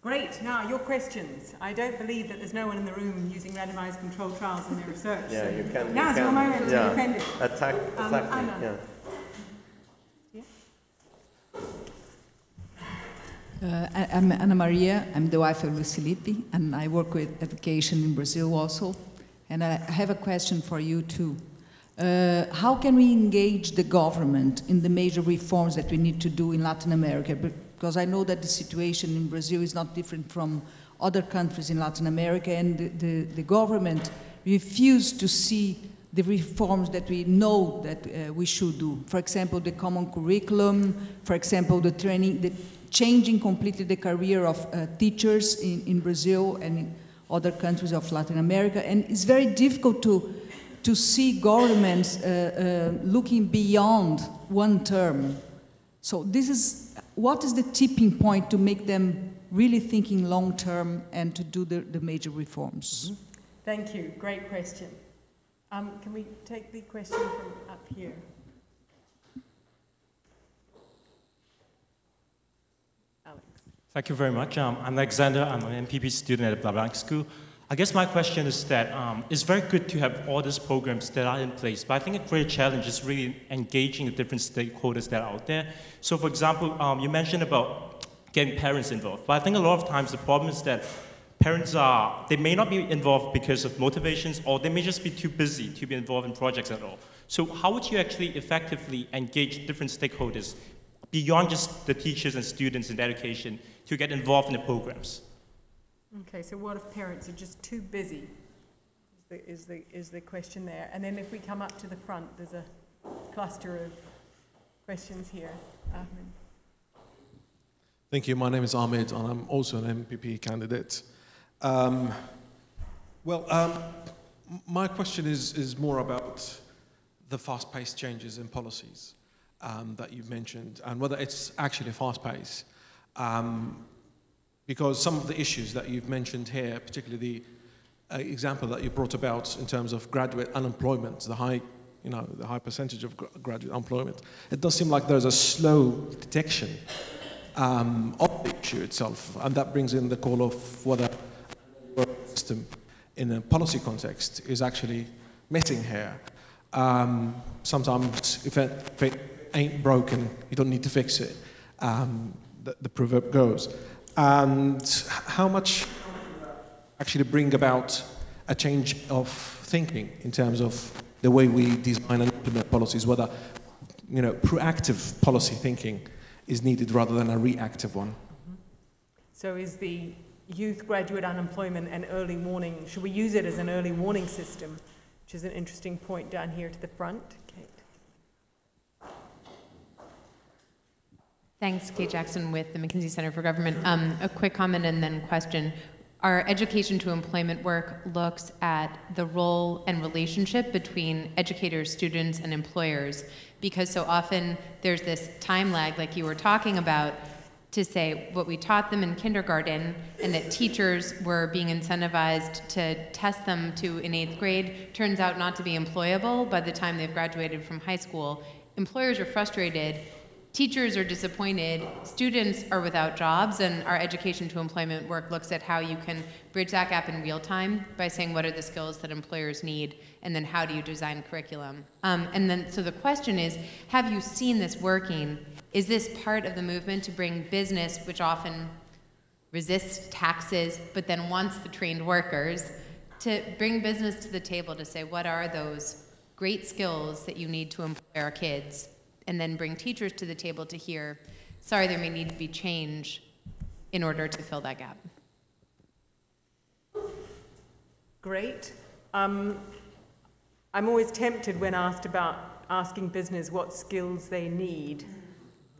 Great. Now your questions. I don't believe that there's no one in the room using randomised controlled trials in their research. Yeah, so you can. Now's your moment to defend it. Attack. Um, attack. Yeah. Uh, I'm Ana Maria, I'm the wife of Luis Felipe, and I work with education in Brazil also. And I have a question for you too. Uh, how can we engage the government in the major reforms that we need to do in Latin America? Because I know that the situation in Brazil is not different from other countries in Latin America, and the, the, the government refused to see the reforms that we know that uh, we should do. For example, the common curriculum, for example, the training, the changing completely the career of uh, teachers in, in Brazil and in other countries of Latin America. And it's very difficult to, to see governments uh, uh, looking beyond one term. So this is, what is the tipping point to make them really thinking long term and to do the, the major reforms? Mm-hmm. Thank you, great question. Um, can we take the question from up here? Thank you very much. Um, I'm Alexander. I'm an M P P student at the Blavatnik School. I guess my question is that um, it's very good to have all these programs that are in place, but I think a great challenge is really engaging the different stakeholders that are out there. So, for example, um, you mentioned about getting parents involved, but I think a lot of times the problem is that parents are, they may not be involved because of motivations, or they may just be too busy to be involved in projects at all. So how would you actually effectively engage different stakeholders beyond just the teachers and students in education to get involved in the programs? Okay, so what if parents are just too busy, is the, is the, is the question there. And then if we come up to the front, there's a cluster of questions here. Ahmed. Thank you, my name is Ahmed, and I'm also an M P P candidate. Um, well, um, my question is, is more about the fast-paced changes in policies um, that you've mentioned, and whether it's actually fast-paced. Um, because some of the issues that you've mentioned here, particularly the uh, example that you brought about in terms of graduate unemployment, the high, you know, the high percentage of graduate unemployment, it does seem like there's a slow detection um, of the issue itself, and that brings in the call of whether the system in a policy context is actually missing here. Um, sometimes if it, if it ain't broken, you don't need to fix it. Um, The, the proverb goes, and how much actually bring about a change of thinking in terms of the way we design and implement policies, whether, you know, proactive policy thinking is needed rather than a reactive one. Mm-hmm. So is the youth graduate unemployment and early warning, should we use it as an early warning system, which is an interesting point down here to the front. Thanks, Kate Jackson with the McKinsey Center for Government. Um, a quick comment and then question. Our education to employment work looks at the role and relationship between educators, students, and employers, because so often there's this time lag, like you were talking about, to say what we taught them in kindergarten, and that teachers were being incentivized to test them to in eighth grade, turns out not to be employable by the time they've graduated from high school. Employers are frustrated. Teachers are disappointed, students are without jobs, and our education to employment work looks at how you can bridge that gap in real time by saying what are the skills that employers need, and then how do you design curriculum. Um, and then, so the question is, have you seen this working? Is this part of the movement to bring business, which often resists taxes, but then wants the trained workers, to bring business to the table to say what are those great skills that you need to employ our kids, and then bring teachers to the table to hear, sorry, there may need to be change in order to fill that gap. Great. Um, I'm always tempted when asked about asking business what skills they need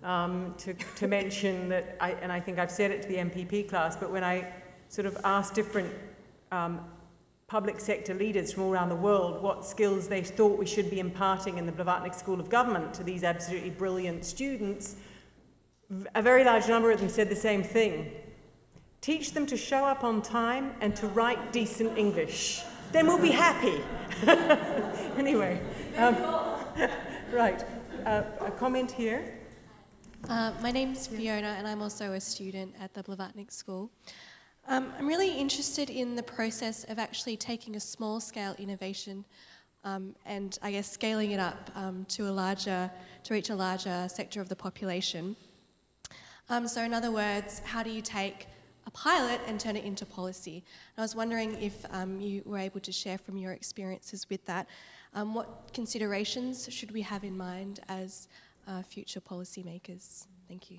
um, to, to mention that, I, and I think I've said it to the M P P class, but when I sort of asked different um, public sector leaders from all around the world what skills they thought we should be imparting in the Blavatnik School of Government to these absolutely brilliant students, a very large number of them said the same thing. Teach them to show up on time and to write decent English. Then we'll be happy. Anyway, um, right, uh, a comment here. Uh, my name's Fiona and I'm also a student at the Blavatnik School. Um, I'm really interested in the process of actually taking a small scale innovation um, and I guess scaling it up um, to, a larger, to reach a larger sector of the population. Um, so in other words, how do you take a pilot and turn it into policy? And I was wondering if um, you were able to share from your experiences with that, um, what considerations should we have in mind as uh, future policymakers? Thank you.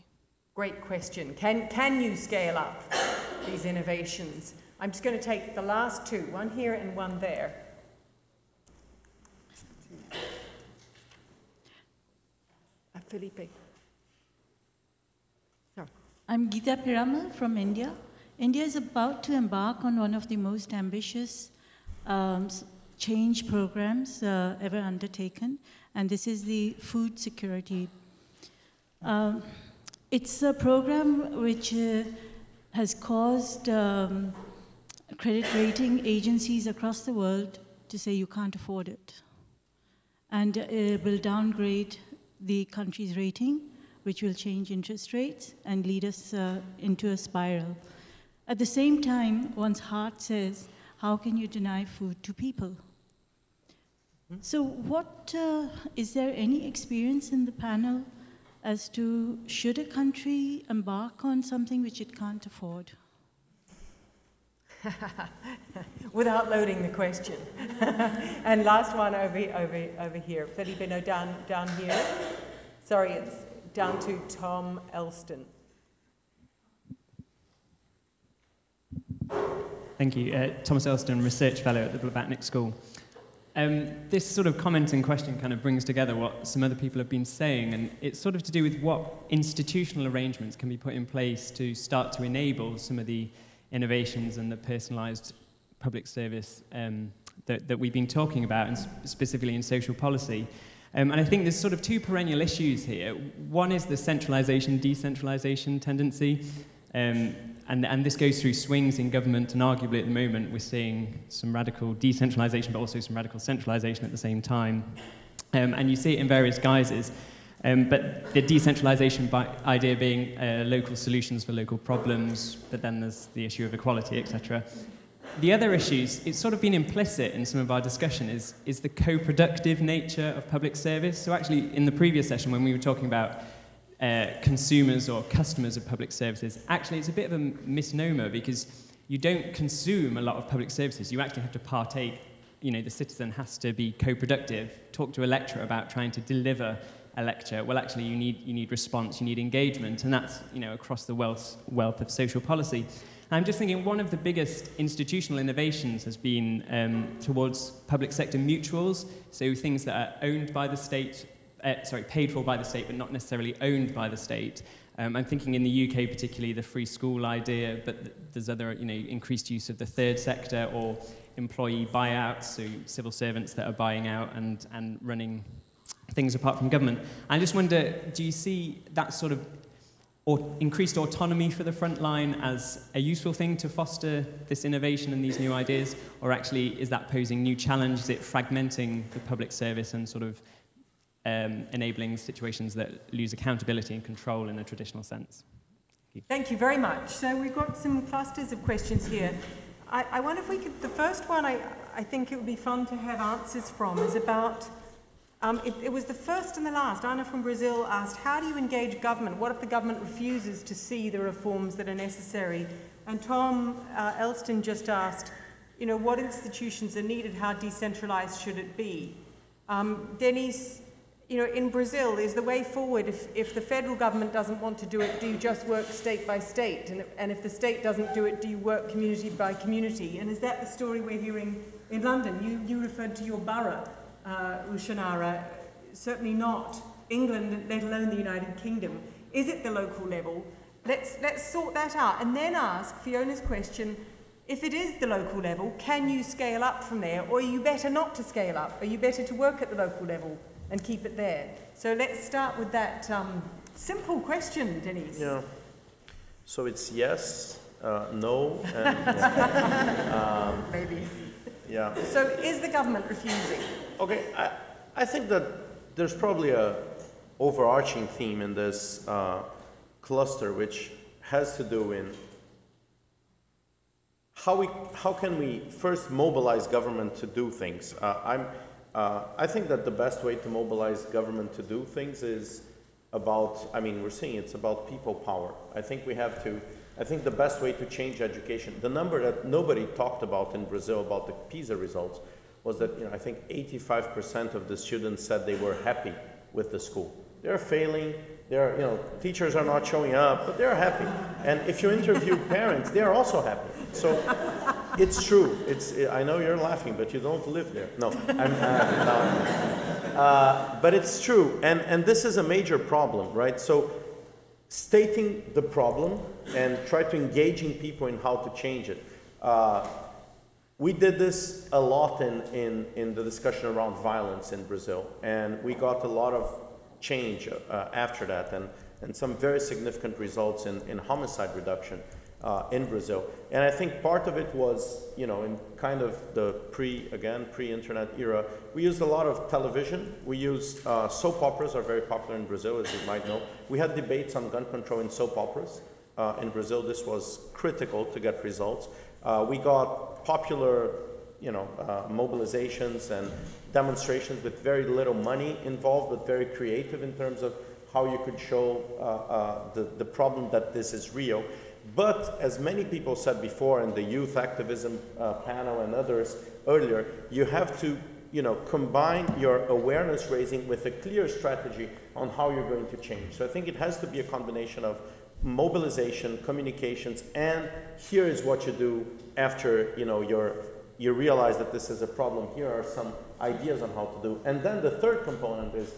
Great question. Can, can you scale up these innovations? I'm just going to take the last two, one here and one there. Felipe. I'm Geeta Piramal from India. India is about to embark on one of the most ambitious um, change programs uh, ever undertaken, and this is the food security. Um, it's a program which uh, has caused um, credit rating agencies across the world to say you can't afford it, and it will downgrade the country's rating, which will change interest rates and lead us uh, into a spiral. At the same time, one's heart says, how can you deny food to people? Mm-hmm. So what, uh, is there any experience in the panel as to should a country embark on something which it can't afford? Without loading the question. And last one over, over, over here. Felipe, no, down, down here. Sorry, it's down to Tom Elston. Thank you. Uh, Thomas Elston, Research Fellow at the Blavatnik School. Um, this sort of comment and question kind of brings together what some other people have been saying, and it's sort of to do with what institutional arrangements can be put in place to start to enable some of the innovations and the personalised public service um, that, that we've been talking about, and specifically in social policy. Um, and I think there's sort of two perennial issues here. One is the centralisation, decentralisation tendency, um, and, and this goes through swings in government, and arguably at the moment we're seeing some radical decentralisation, but also some radical centralisation at the same time. Um, and you see it in various guises, um, but the decentralisation idea being uh, local solutions for local problems, but then there's the issue of equality, et cetera. The other issues, it's sort of been implicit in some of our discussion, is, is the co-productive nature of public service. So actually, in the previous session, when we were talking about uh, consumers or customers of public services, actually it's a bit of a misnomer because you don't consume a lot of public services. You actually have to partake. You know, the citizen has to be co-productive. Talk to a lecturer about trying to deliver a lecture. Well, actually, you need, you need response, you need engagement, and that's, you know, across the wealth, wealth of social policy. I'm just thinking one of the biggest institutional innovations has been um, towards public sector mutuals, so things that are owned by the state, uh, sorry, paid for by the state, but not necessarily owned by the state. Um, I'm thinking in the U K particularly the free school idea, but th there's other, you know, increased use of the third sector or employee buyouts, so civil servants that are buying out and, and running things apart from government. I just wonder, do you see that sort of or increased autonomy for the front line as a useful thing to foster this innovation and these new ideas, or actually is that posing new challenges? Is it fragmenting the public service and sort of um, enabling situations that lose accountability and control in a traditional sense? Thank you. Thank you very much. So we've got some clusters of questions here. I, I wonder if we could, the first one I, I think it would be fun to have answers from is about Um, it, it was the first and the last. Ana from Brazil asked, how do you engage government? What if the government refuses to see the reforms that are necessary? And Tom uh, Elston just asked, you know, what institutions are needed? How decentralized should it be? Um, Denis, you know, in Brazil, is the way forward, if, if the federal government doesn't want to do it, do you just work state by state? And, and if the state doesn't do it, do you work community by community? And is that the story we're hearing in London? You, you referred to your borough, uh, Rushanara, certainly not England, let alone the United Kingdom. Is it the local level? Let's, let's sort that out and then ask Fiona's question, if it is the local level, can you scale up from there? Or are you better not to scale up? Are you better to work at the local level and keep it there? So let's start with that um, simple question, Denis. Yeah. So it's yes, uh, no, and yeah. um, maybe. Yeah. So is the government refusing? Okay, I, I think that there's probably a overarching theme in this uh, cluster, which has to do with how we how can we first mobilize government to do things. Uh, I'm. Uh, I think that the best way to mobilize government to do things is about, I mean, we're seeing it's about people power. I think we have to, I think the best way to change education, the number that nobody talked about in Brazil about the PISA results was that, you know, I think eighty-five percent of the students said they were happy with the school. They're failing, they're, you know, teachers are not showing up, but they're happy. And if you interview parents, they're also happy. So. It's true. It's, I know you're laughing, but you don't live there. No, I'm, I'm uh, but it's true, and and this is a major problem, right? So, stating the problem and try to engaging people in how to change it. Uh, we did this a lot in in in the discussion around violence in Brazil, and we got a lot of change uh, after that, and and some very significant results in in homicide reduction. Uh, in Brazil, and I think part of it was, you know, in kind of the pre, again, pre-internet era, we used a lot of television. We used uh, soap operas are very popular in Brazil, as you might know. We had debates on gun control in soap operas uh, in Brazil. This was critical to get results. Uh, we got popular, you know, uh, mobilizations and demonstrations with very little money involved, but very creative in terms of how you could show uh, uh, the the problem that this is real. But as many people said before, and the youth activism uh, panel and others earlier, you have to, you know, combine your awareness raising with a clear strategy on how you're going to change. So I think it has to be a combination of mobilization, communications, and here is what you do after, you know, you're, you realize that this is a problem. Here are some ideas on how to do. And then the third component is,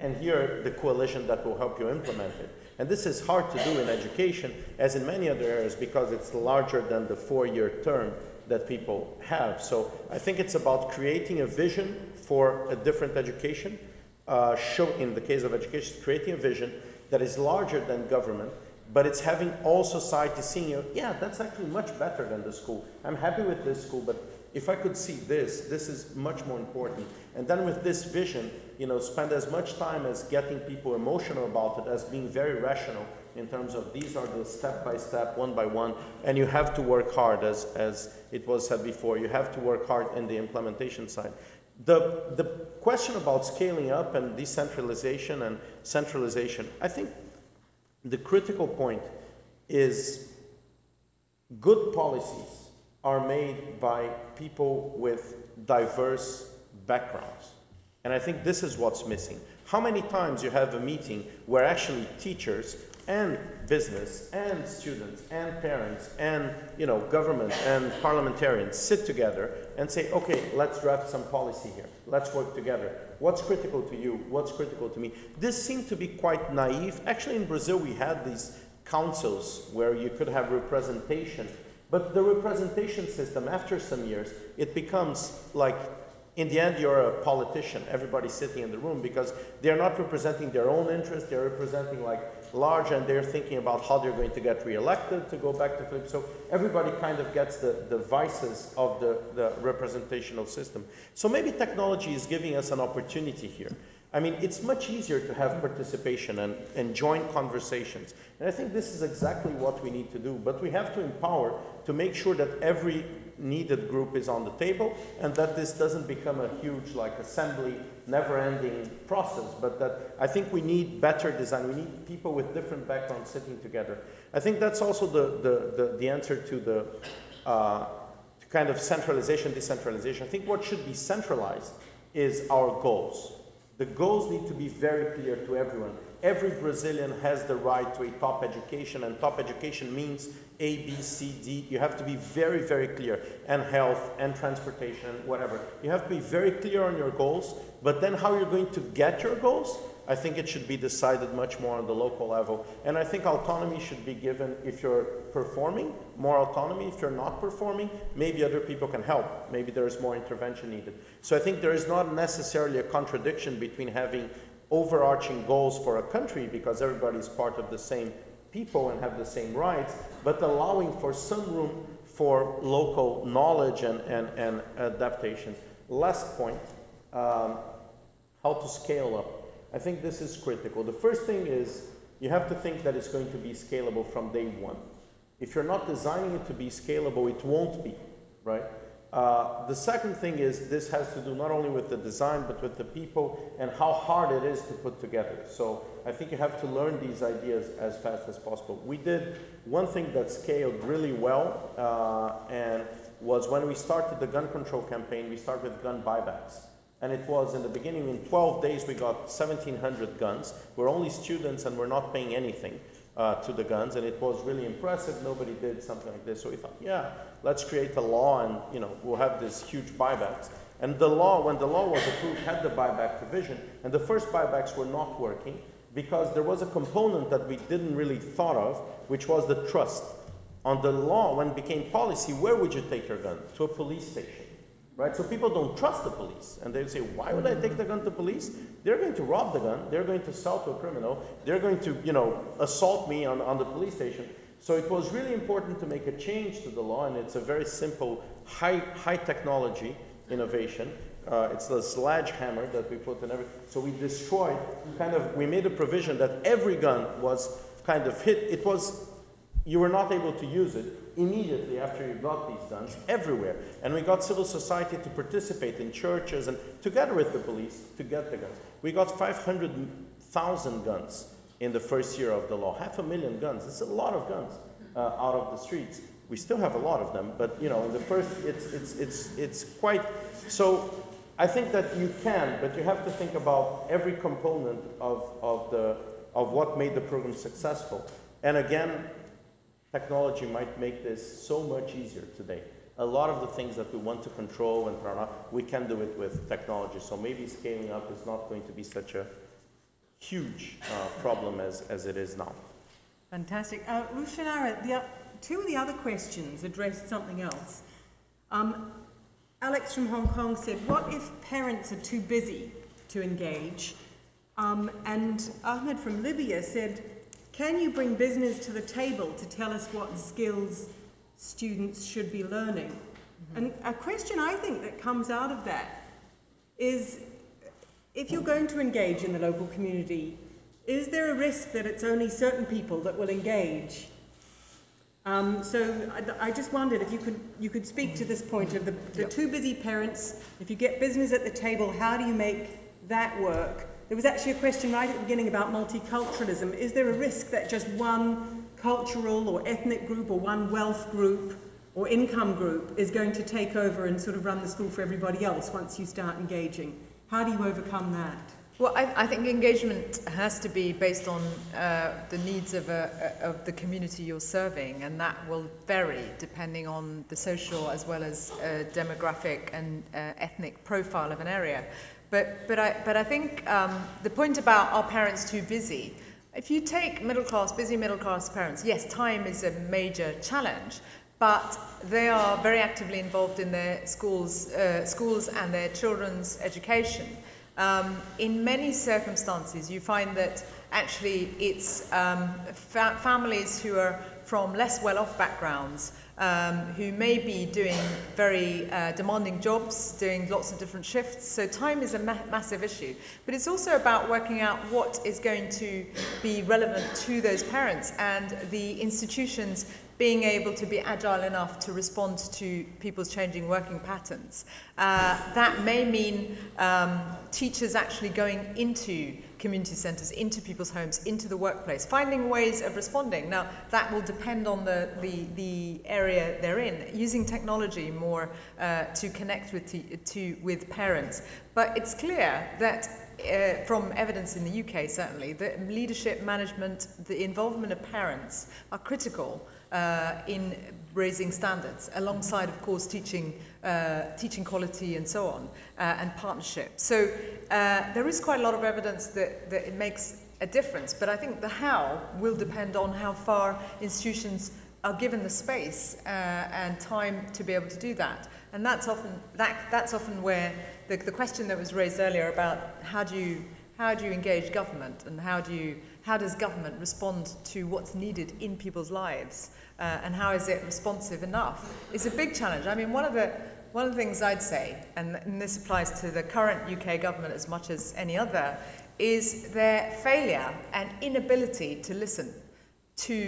and here the coalition that will help you implement it. And this is hard to do in education, as in many other areas, because it's larger than the four-year term that people have. So I think it's about creating a vision for a different education, uh, show, in the case of education, creating a vision that is larger than government, but it's having all society seeing, you, yeah, that's actually much better than the school. I'm happy with this school, but if I could see this, this is much more important. And then with this vision, you know, spend as much time as getting people emotional about it as being very rational in terms of these are the step-by-step, one-by-one, and you have to work hard, as, as it was said before, you have to work hard in the implementation side. The, the question about scaling up and decentralization and centralization, I think the critical point is good policies are made by people with diverse backgrounds. And I think this is what's missing. How many times you have a meeting where actually teachers and business and students and parents and, you know, government and parliamentarians sit together and say, okay, let's draft some policy here. Let's work together. What's critical to you? What's critical to me? This seemed to be quite naive. Actually, in Brazil, we had these councils where you could have representation. But the representation system, after some years, it becomes like, in the end, you're a politician. Everybody's sitting in the room because they're not representing their own interests. They're representing like large, and they're thinking about how they're going to get reelected, to go back to Felipe. So everybody kind of gets the, the vices of the, the representational system. So maybe technology is giving us an opportunity here. I mean, it's much easier to have participation and, and join conversations. And I think this is exactly what we need to do. But we have to empower to make sure that every needed group is on the table, and that this doesn't become a huge, like, assembly, never-ending process, but that I think we need better design. We need people with different backgrounds sitting together. I think that's also the, the, the, the answer to the uh, kind of centralization, decentralization. I think what should be centralized is our goals. The goals need to be very clear to everyone. Every Brazilian has the right to a top education, and top education means A, B, C, D. You have to be very, very clear, and health, and transportation, whatever. You have to be very clear on your goals, but then how you're going to get your goals, I think it should be decided much more on the local level. And I think autonomy should be given if you're performing, more autonomy. If you're not performing, maybe other people can help. Maybe there's more intervention needed. So I think there is not necessarily a contradiction between having overarching goals for a country, because everybody's part of the same people and have the same rights, but allowing for some room for local knowledge and, and, and adaptation. Last point, um, how to scale up. I think this is critical. The first thing is you have to think that it's going to be scalable from day one. If you're not designing it to be scalable, it won't be, right? Uh, the second thing is this has to do not only with the design, but with the people and how hard it is to put together. So I think you have to learn these ideas as fast as possible. We did one thing that scaled really well uh, and was when we started the gun control campaign, we started with gun buybacks. And it was in the beginning, in twelve days, we got seventeen hundred guns. We're only students and we're not paying anything uh, to the guns. And it was really impressive. Nobody did something like this. So we thought, yeah, let's create a law and you know we'll have this huge buybacks. And the law, when the law was approved, had the buyback provision. And the first buybacks were not working because there was a component that we didn't really thought of, which was the trust. On the law, when it became policy, where would you take your gun? To a police station. Right? So people don't trust the police, and they say, why would I take the gun to police? They're going to rob the gun, they're going to sell to a criminal, they're going to, you know, assault me on, on the police station. So it was really important to make a change to the law, and it's a very simple, high, high technology innovation. Uh, it's the sledgehammer that we put in every... So we destroyed, kind of, we made a provision that every gun was kind of hit. It was, you were not able to use it immediately after you got these guns everywhere. And we got civil society to participate in churches and together with the police to get the guns. We got five hundred thousand guns in the first year of the law, half a million guns. It's a lot of guns uh, out of the streets. We still have a lot of them, but you know, in the first, it's, it's, it's, it's quite, so I think that you can, but you have to think about every component of, of, the, of what made the program successful. And again, technology might make this so much easier today. A lot of the things that we want to control and we can do it with technology. So maybe scaling up is not going to be such a huge uh, problem as, as it is now. Fantastic. Uh, Rushanara, the, two of the other questions addressed something else. Um, Alex from Hong Kong said, what if parents are too busy to engage? Um, and Ahmed from Libya said, can you bring business to the table to tell us what skills students should be learning? Mm-hmm. And a question I think that comes out of that is, if you're going to engage in the local community, is there a risk that it's only certain people that will engage? Um, so I, I just wondered if you could, you could speak to this point of the, the yep. too busy parents. If you get business at the table, how do you make that work? There was actually a question right at the beginning about multiculturalism. Is there a risk that just one cultural or ethnic group or one wealth group or income group is going to take over and sort of run the school for everybody else once you start engaging? How do you overcome that? Well, I, I think engagement has to be based on uh, the needs of, a, of the community you're serving, and that will vary depending on the social as well as uh, demographic and uh, ethnic profile of an area. But, but, I, but I think um, the point about are parents too busy, if you take middle class, busy middle class parents, yes, time is a major challenge, but they are very actively involved in their schools, uh, schools and their children's education. Um, in many circumstances, you find that actually it's um, fa families who are from less well-off backgrounds Um, who may be doing very uh, demanding jobs, doing lots of different shifts. So time is a ma massive issue. But it's also about working out what is going to be relevant to those parents and the institutions being able to be agile enough to respond to people's changing working patterns. Uh, that may mean um, teachers actually going into community centres, into people's homes, into the workplace, finding ways of responding. Now, that will depend on the, the, the area they're in, using technology more uh, to connect with, to, to, with parents. But it's clear that Uh, from evidence in the U K, certainly, that leadership, management, the involvement of parents are critical uh, in raising standards, alongside, of course, teaching, uh, teaching quality and so on, uh, and partnership. So uh, there is quite a lot of evidence that, that it makes a difference, but I think the how will depend on how far institutions are given the space uh, and time to be able to do that. And that's often, that, that's often where the, the question that was raised earlier about how do you, how do you engage government, and how, do you, how does government respond to what's needed in people's lives, uh, and how is it responsive enough, is a big challenge. I mean, one of the, one of the things I'd say, and, and this applies to the current U K government as much as any other, is their failure and inability to listen to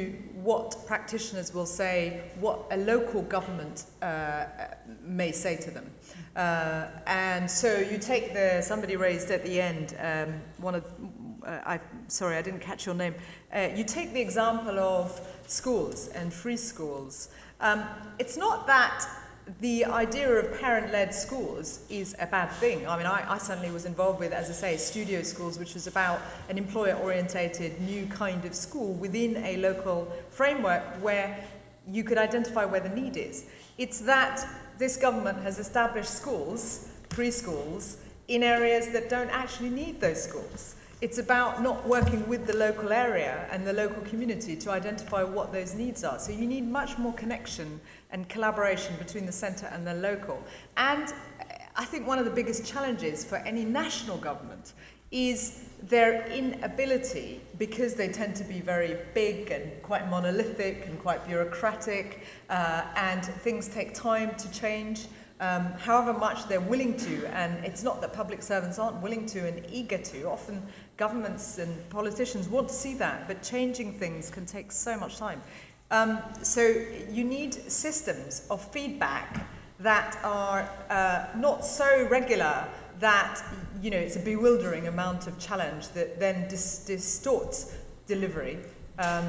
what practitioners will say, what a local government uh, may say to them. Uh, and so you take the, somebody raised at the end, um, one of, uh, I, sorry, I didn't catch your name. Uh, you take the example of schools and free schools. Um, it's not that the idea of parent-led schools is a bad thing. I mean, I, I certainly was involved with, as I say, studio schools, which was about an employer-orientated new kind of school within a local framework where you could identify where the need is. It's that this government has established schools, free schools, in areas that don't actually need those schools. It's about not working with the local area and the local community to identify what those needs are. So you need much more connection and collaboration between the centre and the local. And I think one of the biggest challenges for any national government is their inability, because they tend to be very big and quite monolithic and quite bureaucratic, uh, and things take time to change. Um, however much they're willing to, and it's not that public servants aren't willing to and eager to. Often governments and politicians want to see that, but changing things can take so much time. Um, so you need systems of feedback that are uh, not so regular that, you know, it's a bewildering amount of challenge that then dis distorts delivery um,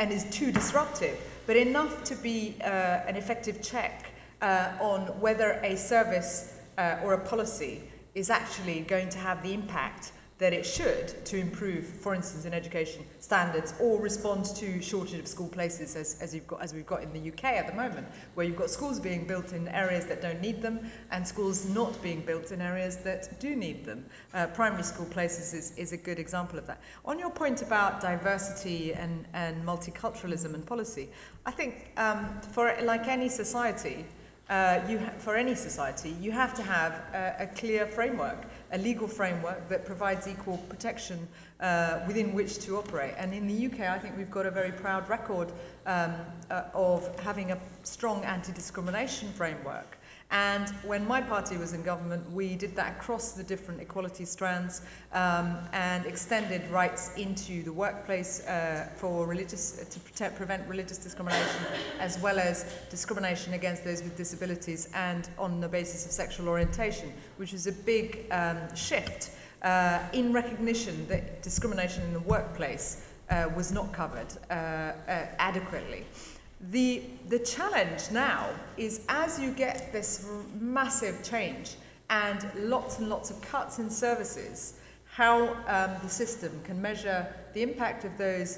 and is too disruptive, but enough to be uh, an effective check Uh, on whether a service uh, or a policy is actually going to have the impact that it should to improve, for instance, in education standards, or respond to shortage of school places, as, as, you've got, as we've got in the U K at the moment, where you've got schools being built in areas that don't need them, and schools not being built in areas that do need them. Uh, primary school places is, is a good example of that. On your point about diversity and, and multiculturalism and policy, I think um, for like any society, Uh, you ha for any society, you have to have a, a clear framework, a legal framework that provides equal protection uh, within which to operate. And in the U K, I think we've got a very proud record um, uh, of having a strong anti-discrimination framework. And when my party was in government, we did that across the different equality strands um, and extended rights into the workplace uh, for religious, to protect, prevent religious discrimination, as well as discrimination against those with disabilities and on the basis of sexual orientation, which is a big um, shift uh, in recognition that discrimination in the workplace uh, was not covered uh, uh, adequately. The, the challenge now is, as you get this massive change and lots and lots of cuts in services, how um, the system can measure the impact of those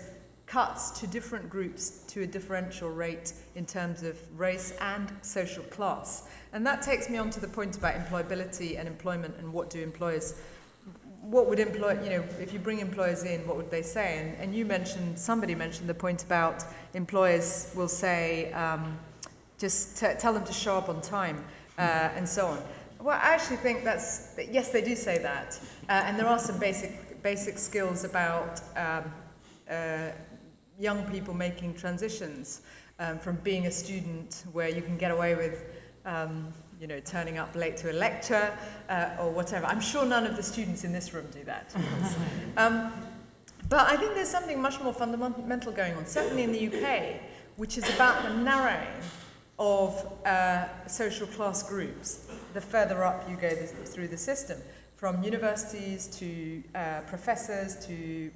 cuts to different groups to a differential rate in terms of race and social class. And that takes me on to the point about employability and employment, and what do employers, what would employ, you know, if you bring employers in, what would they say? And, and you mentioned, somebody mentioned the point about employers will say, um, just t tell them to show up on time uh, and so on. Well, I actually think that's, yes, they do say that. Uh, and there are some basic, basic skills about um, uh, young people making transitions um, from being a student, where you can get away with, um, you know, turning up late to a lecture uh, or whatever. I'm sure none of the students in this room do that. um, but I think there's something much more fundamental going on, certainly in the U K, which is about the narrowing of uh, social class groups the further up you go th through the system. from universities to uh, professors to, you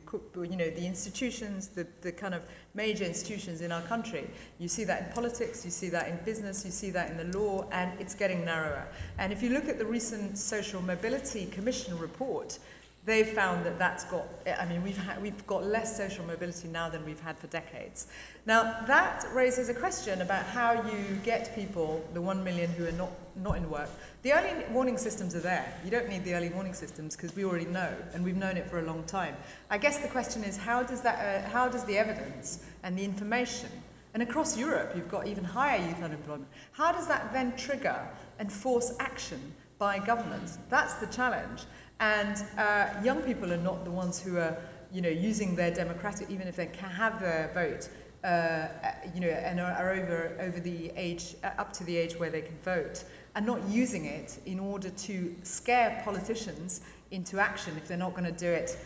know, the institutions, the, the kind of major institutions in our country. You see that in politics, you see that in business, you see that in the law, and it's getting narrower. And if you look at the recent Social Mobility Commission report, they found that that's got, I mean, we've, ha we've got less social mobility now than we've had for decades. Now, that raises a question about how you get people, the one million who are not, not in work. The early warning systems are there. You don't need the early warning systems because we already know, and we've known it for a long time. I guess the question is, how does, that, uh, how does the evidence and the information, and across Europe you've got even higher youth unemployment, how does that then trigger and force action by governments? That's the challenge. And uh, young people are not the ones who are, you know, using their democratic, even if they can have their vote, uh, you know, and are, are over over the age, uh, up to the age where they can vote, and not using it in order to scare politicians into action if they're not going to do it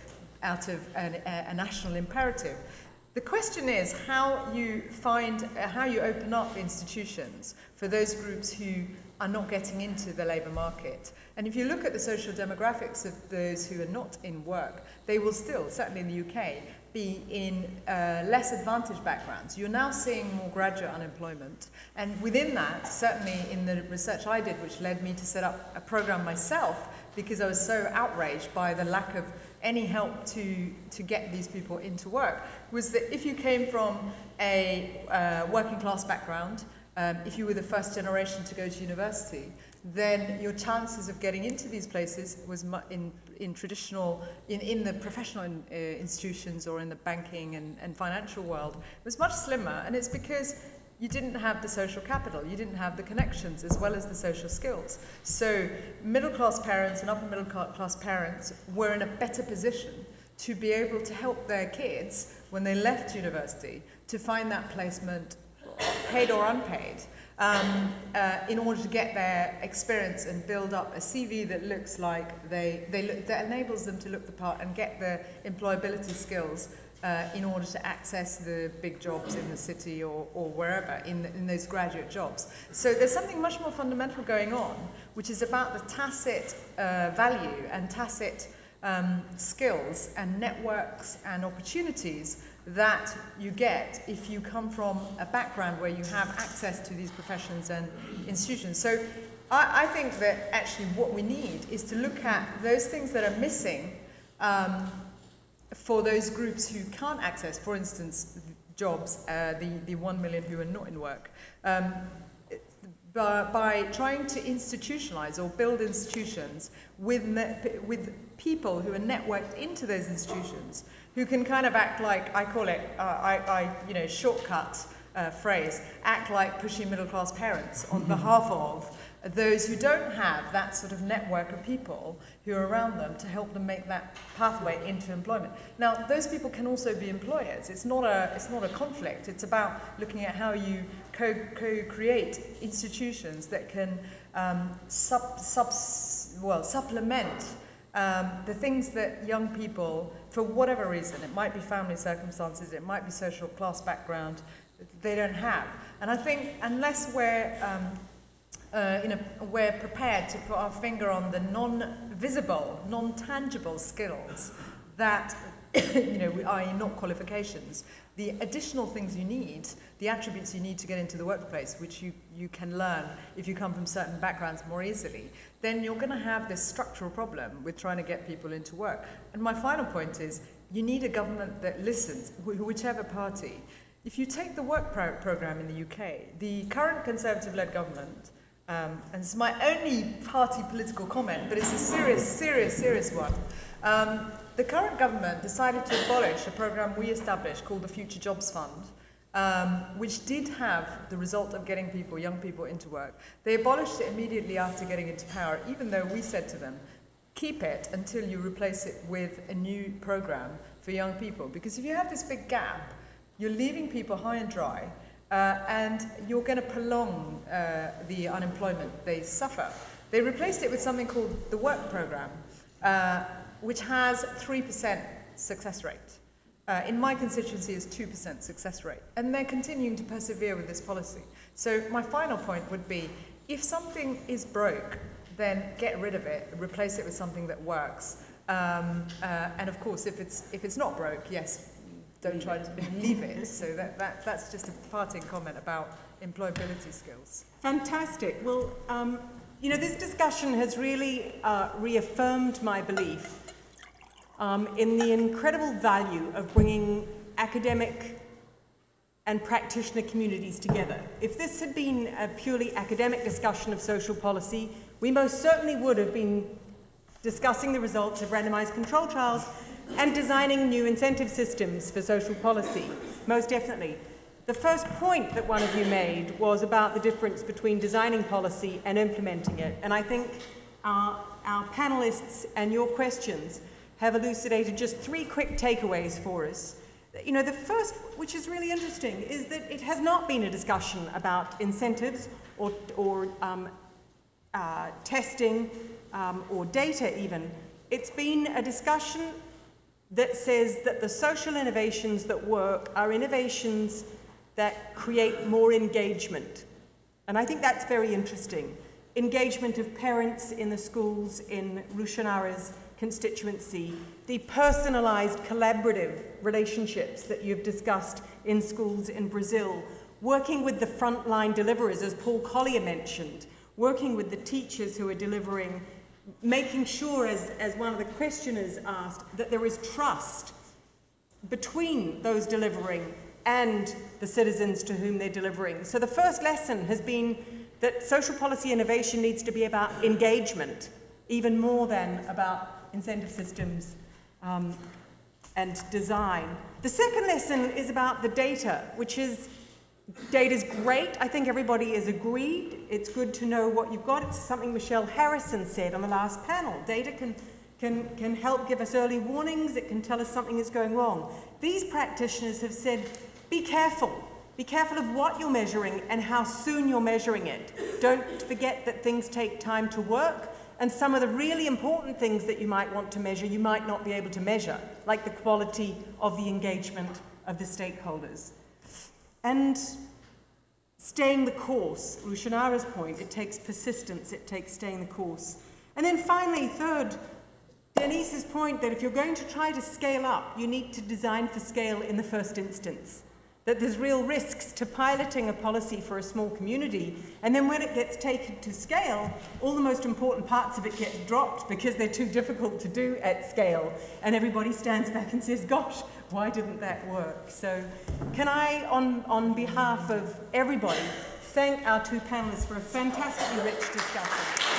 out of an, a, a national imperative. The question is how you find, uh, how you open up institutions for those groups who are not getting into the labour market. And if you look at the social demographics of those who are not in work, they will still, certainly in the U K, be in uh, less advantaged backgrounds. You're now seeing more graduate unemployment. And within that, certainly in the research I did, which led me to set up a programme myself, because I was so outraged by the lack of any help to, to get these people into work, was that if you came from a uh, working class background, Um, if you were the first generation to go to university, then your chances of getting into these places was mu in, in traditional, in, in the professional in, uh, institutions or in the banking and, and financial world was much slimmer. And it's because you didn't have the social capital, you didn't have the connections as well as the social skills. So middle class parents and upper middle class parents were in a better position to be able to help their kids when they left university to find that placement, paid or unpaid, um, uh, in order to get their experience and build up a C V that looks like they, they look, that enables them to look the part and get the employability skills uh, in order to access the big jobs in the city or, or wherever, in, the, in those graduate jobs. So there's something much more fundamental going on, which is about the tacit uh, value and tacit um, skills and networks and opportunities that you get if you come from a background where you have access to these professions and institutions. So I, I think that actually what we need is to look at those things that are missing um, for those groups who can't access, for instance, jobs, uh, the, the one million who are not in work, um, by, by trying to institutionalize or build institutions with, with people who are networked into those institutions, who can kind of act like, I call it, uh, I, I, you know, shortcut uh, phrase, act like pushy middle-class parents on behalf of those who don't have that sort of network of people who are around them to help them make that pathway into employment. Now, those people can also be employers. It's not a, it's not a conflict. It's about looking at how you co co-create institutions that can um, sub, sub, well, supplement um, the things that young people, for whatever reason, it might be family circumstances, it might be social class background, they don't have. And I think unless we're, um, uh, in a, we're prepared to put our finger on the non-visible, non-tangible skills that, you know, that is not qualifications, the additional things you need, the attributes you need to get into the workplace, which you, you can learn if you come from certain backgrounds more easily, then you're going to have this structural problem with trying to get people into work. And my final point is, you need a government that listens, wh whichever party. If you take the work pro programme in the U K, the current Conservative-led government, um, and it's my only party political comment, but it's a serious, serious, serious one, um, the current government decided to abolish a programme we established called the Future Jobs Fund, um, which did have the result of getting people, young people, into work. They abolished it immediately after getting into power, even though we said to them, keep it until you replace it with a new programme for young people. Because if you have this big gap, you're leaving people high and dry, uh, and you're going to prolong uh, the unemployment they suffer. They replaced it with something called the Work Programme, uh, which has three percent success rate. Uh, in my constituency, it's two percent success rate. And they're continuing to persevere with this policy. So my final point would be, if something is broke, then get rid of it, replace it with something that works. Um, uh, and of course, if it's if it's not broke, yes, don't leave try it. to leave it. So that, that that's just a parting comment about employability skills. Fantastic. Well, um, you know, this discussion has really uh, reaffirmed my belief um, in the incredible value of bringing academic and practitioner communities together. If this had been a purely academic discussion of social policy, we most certainly would have been discussing the results of randomized control trials and designing new incentive systems for social policy, most definitely. The first point that one of you made was about the difference between designing policy and implementing it, and I think our, our panelists and your questions have elucidated just three quick takeaways for us. You know, the first, which is really interesting, is that it has not been a discussion about incentives or, or um, uh, testing um, or data even. It's been a discussion that says that the social innovations that work are innovations that create more engagement. And I think that's very interesting. Engagement of parents in the schools in Rushanara's constituency, the personalized collaborative relationships that you've discussed in schools in Brazil, working with the frontline deliverers, as Paul Collier mentioned, working with the teachers who are delivering, making sure, as, as one of the questioners asked, that there is trust between those delivering and the citizens to whom they're delivering. So the first lesson has been that social policy innovation needs to be about engagement, even more than about incentive systems um, and design. The second lesson is about the data, which is, data's great. I think everybody is agreed. It's good to know what you've got. It's something Michelle Harrison said on the last panel. Data can, can, can help give us early warnings. It can tell us something is going wrong. These practitioners have said, be careful. Be careful of what you're measuring and how soon you're measuring it. Don't forget that things take time to work. And some of the really important things that you might want to measure, you might not be able to measure, like the quality of the engagement of the stakeholders. And staying the course, Rushanara's point, it takes persistence, it takes staying the course. And then finally, third, Denise's point that if you're going to try to scale up, you need to design for scale in the first instance. That there's real risks to piloting a policy for a small community, and then when it gets taken to scale, all the most important parts of it get dropped because they're too difficult to do at scale, and everybody stands back and says, gosh, why didn't that work? So can I, on, on behalf of everybody, thank our two panellists for a fantastically rich discussion.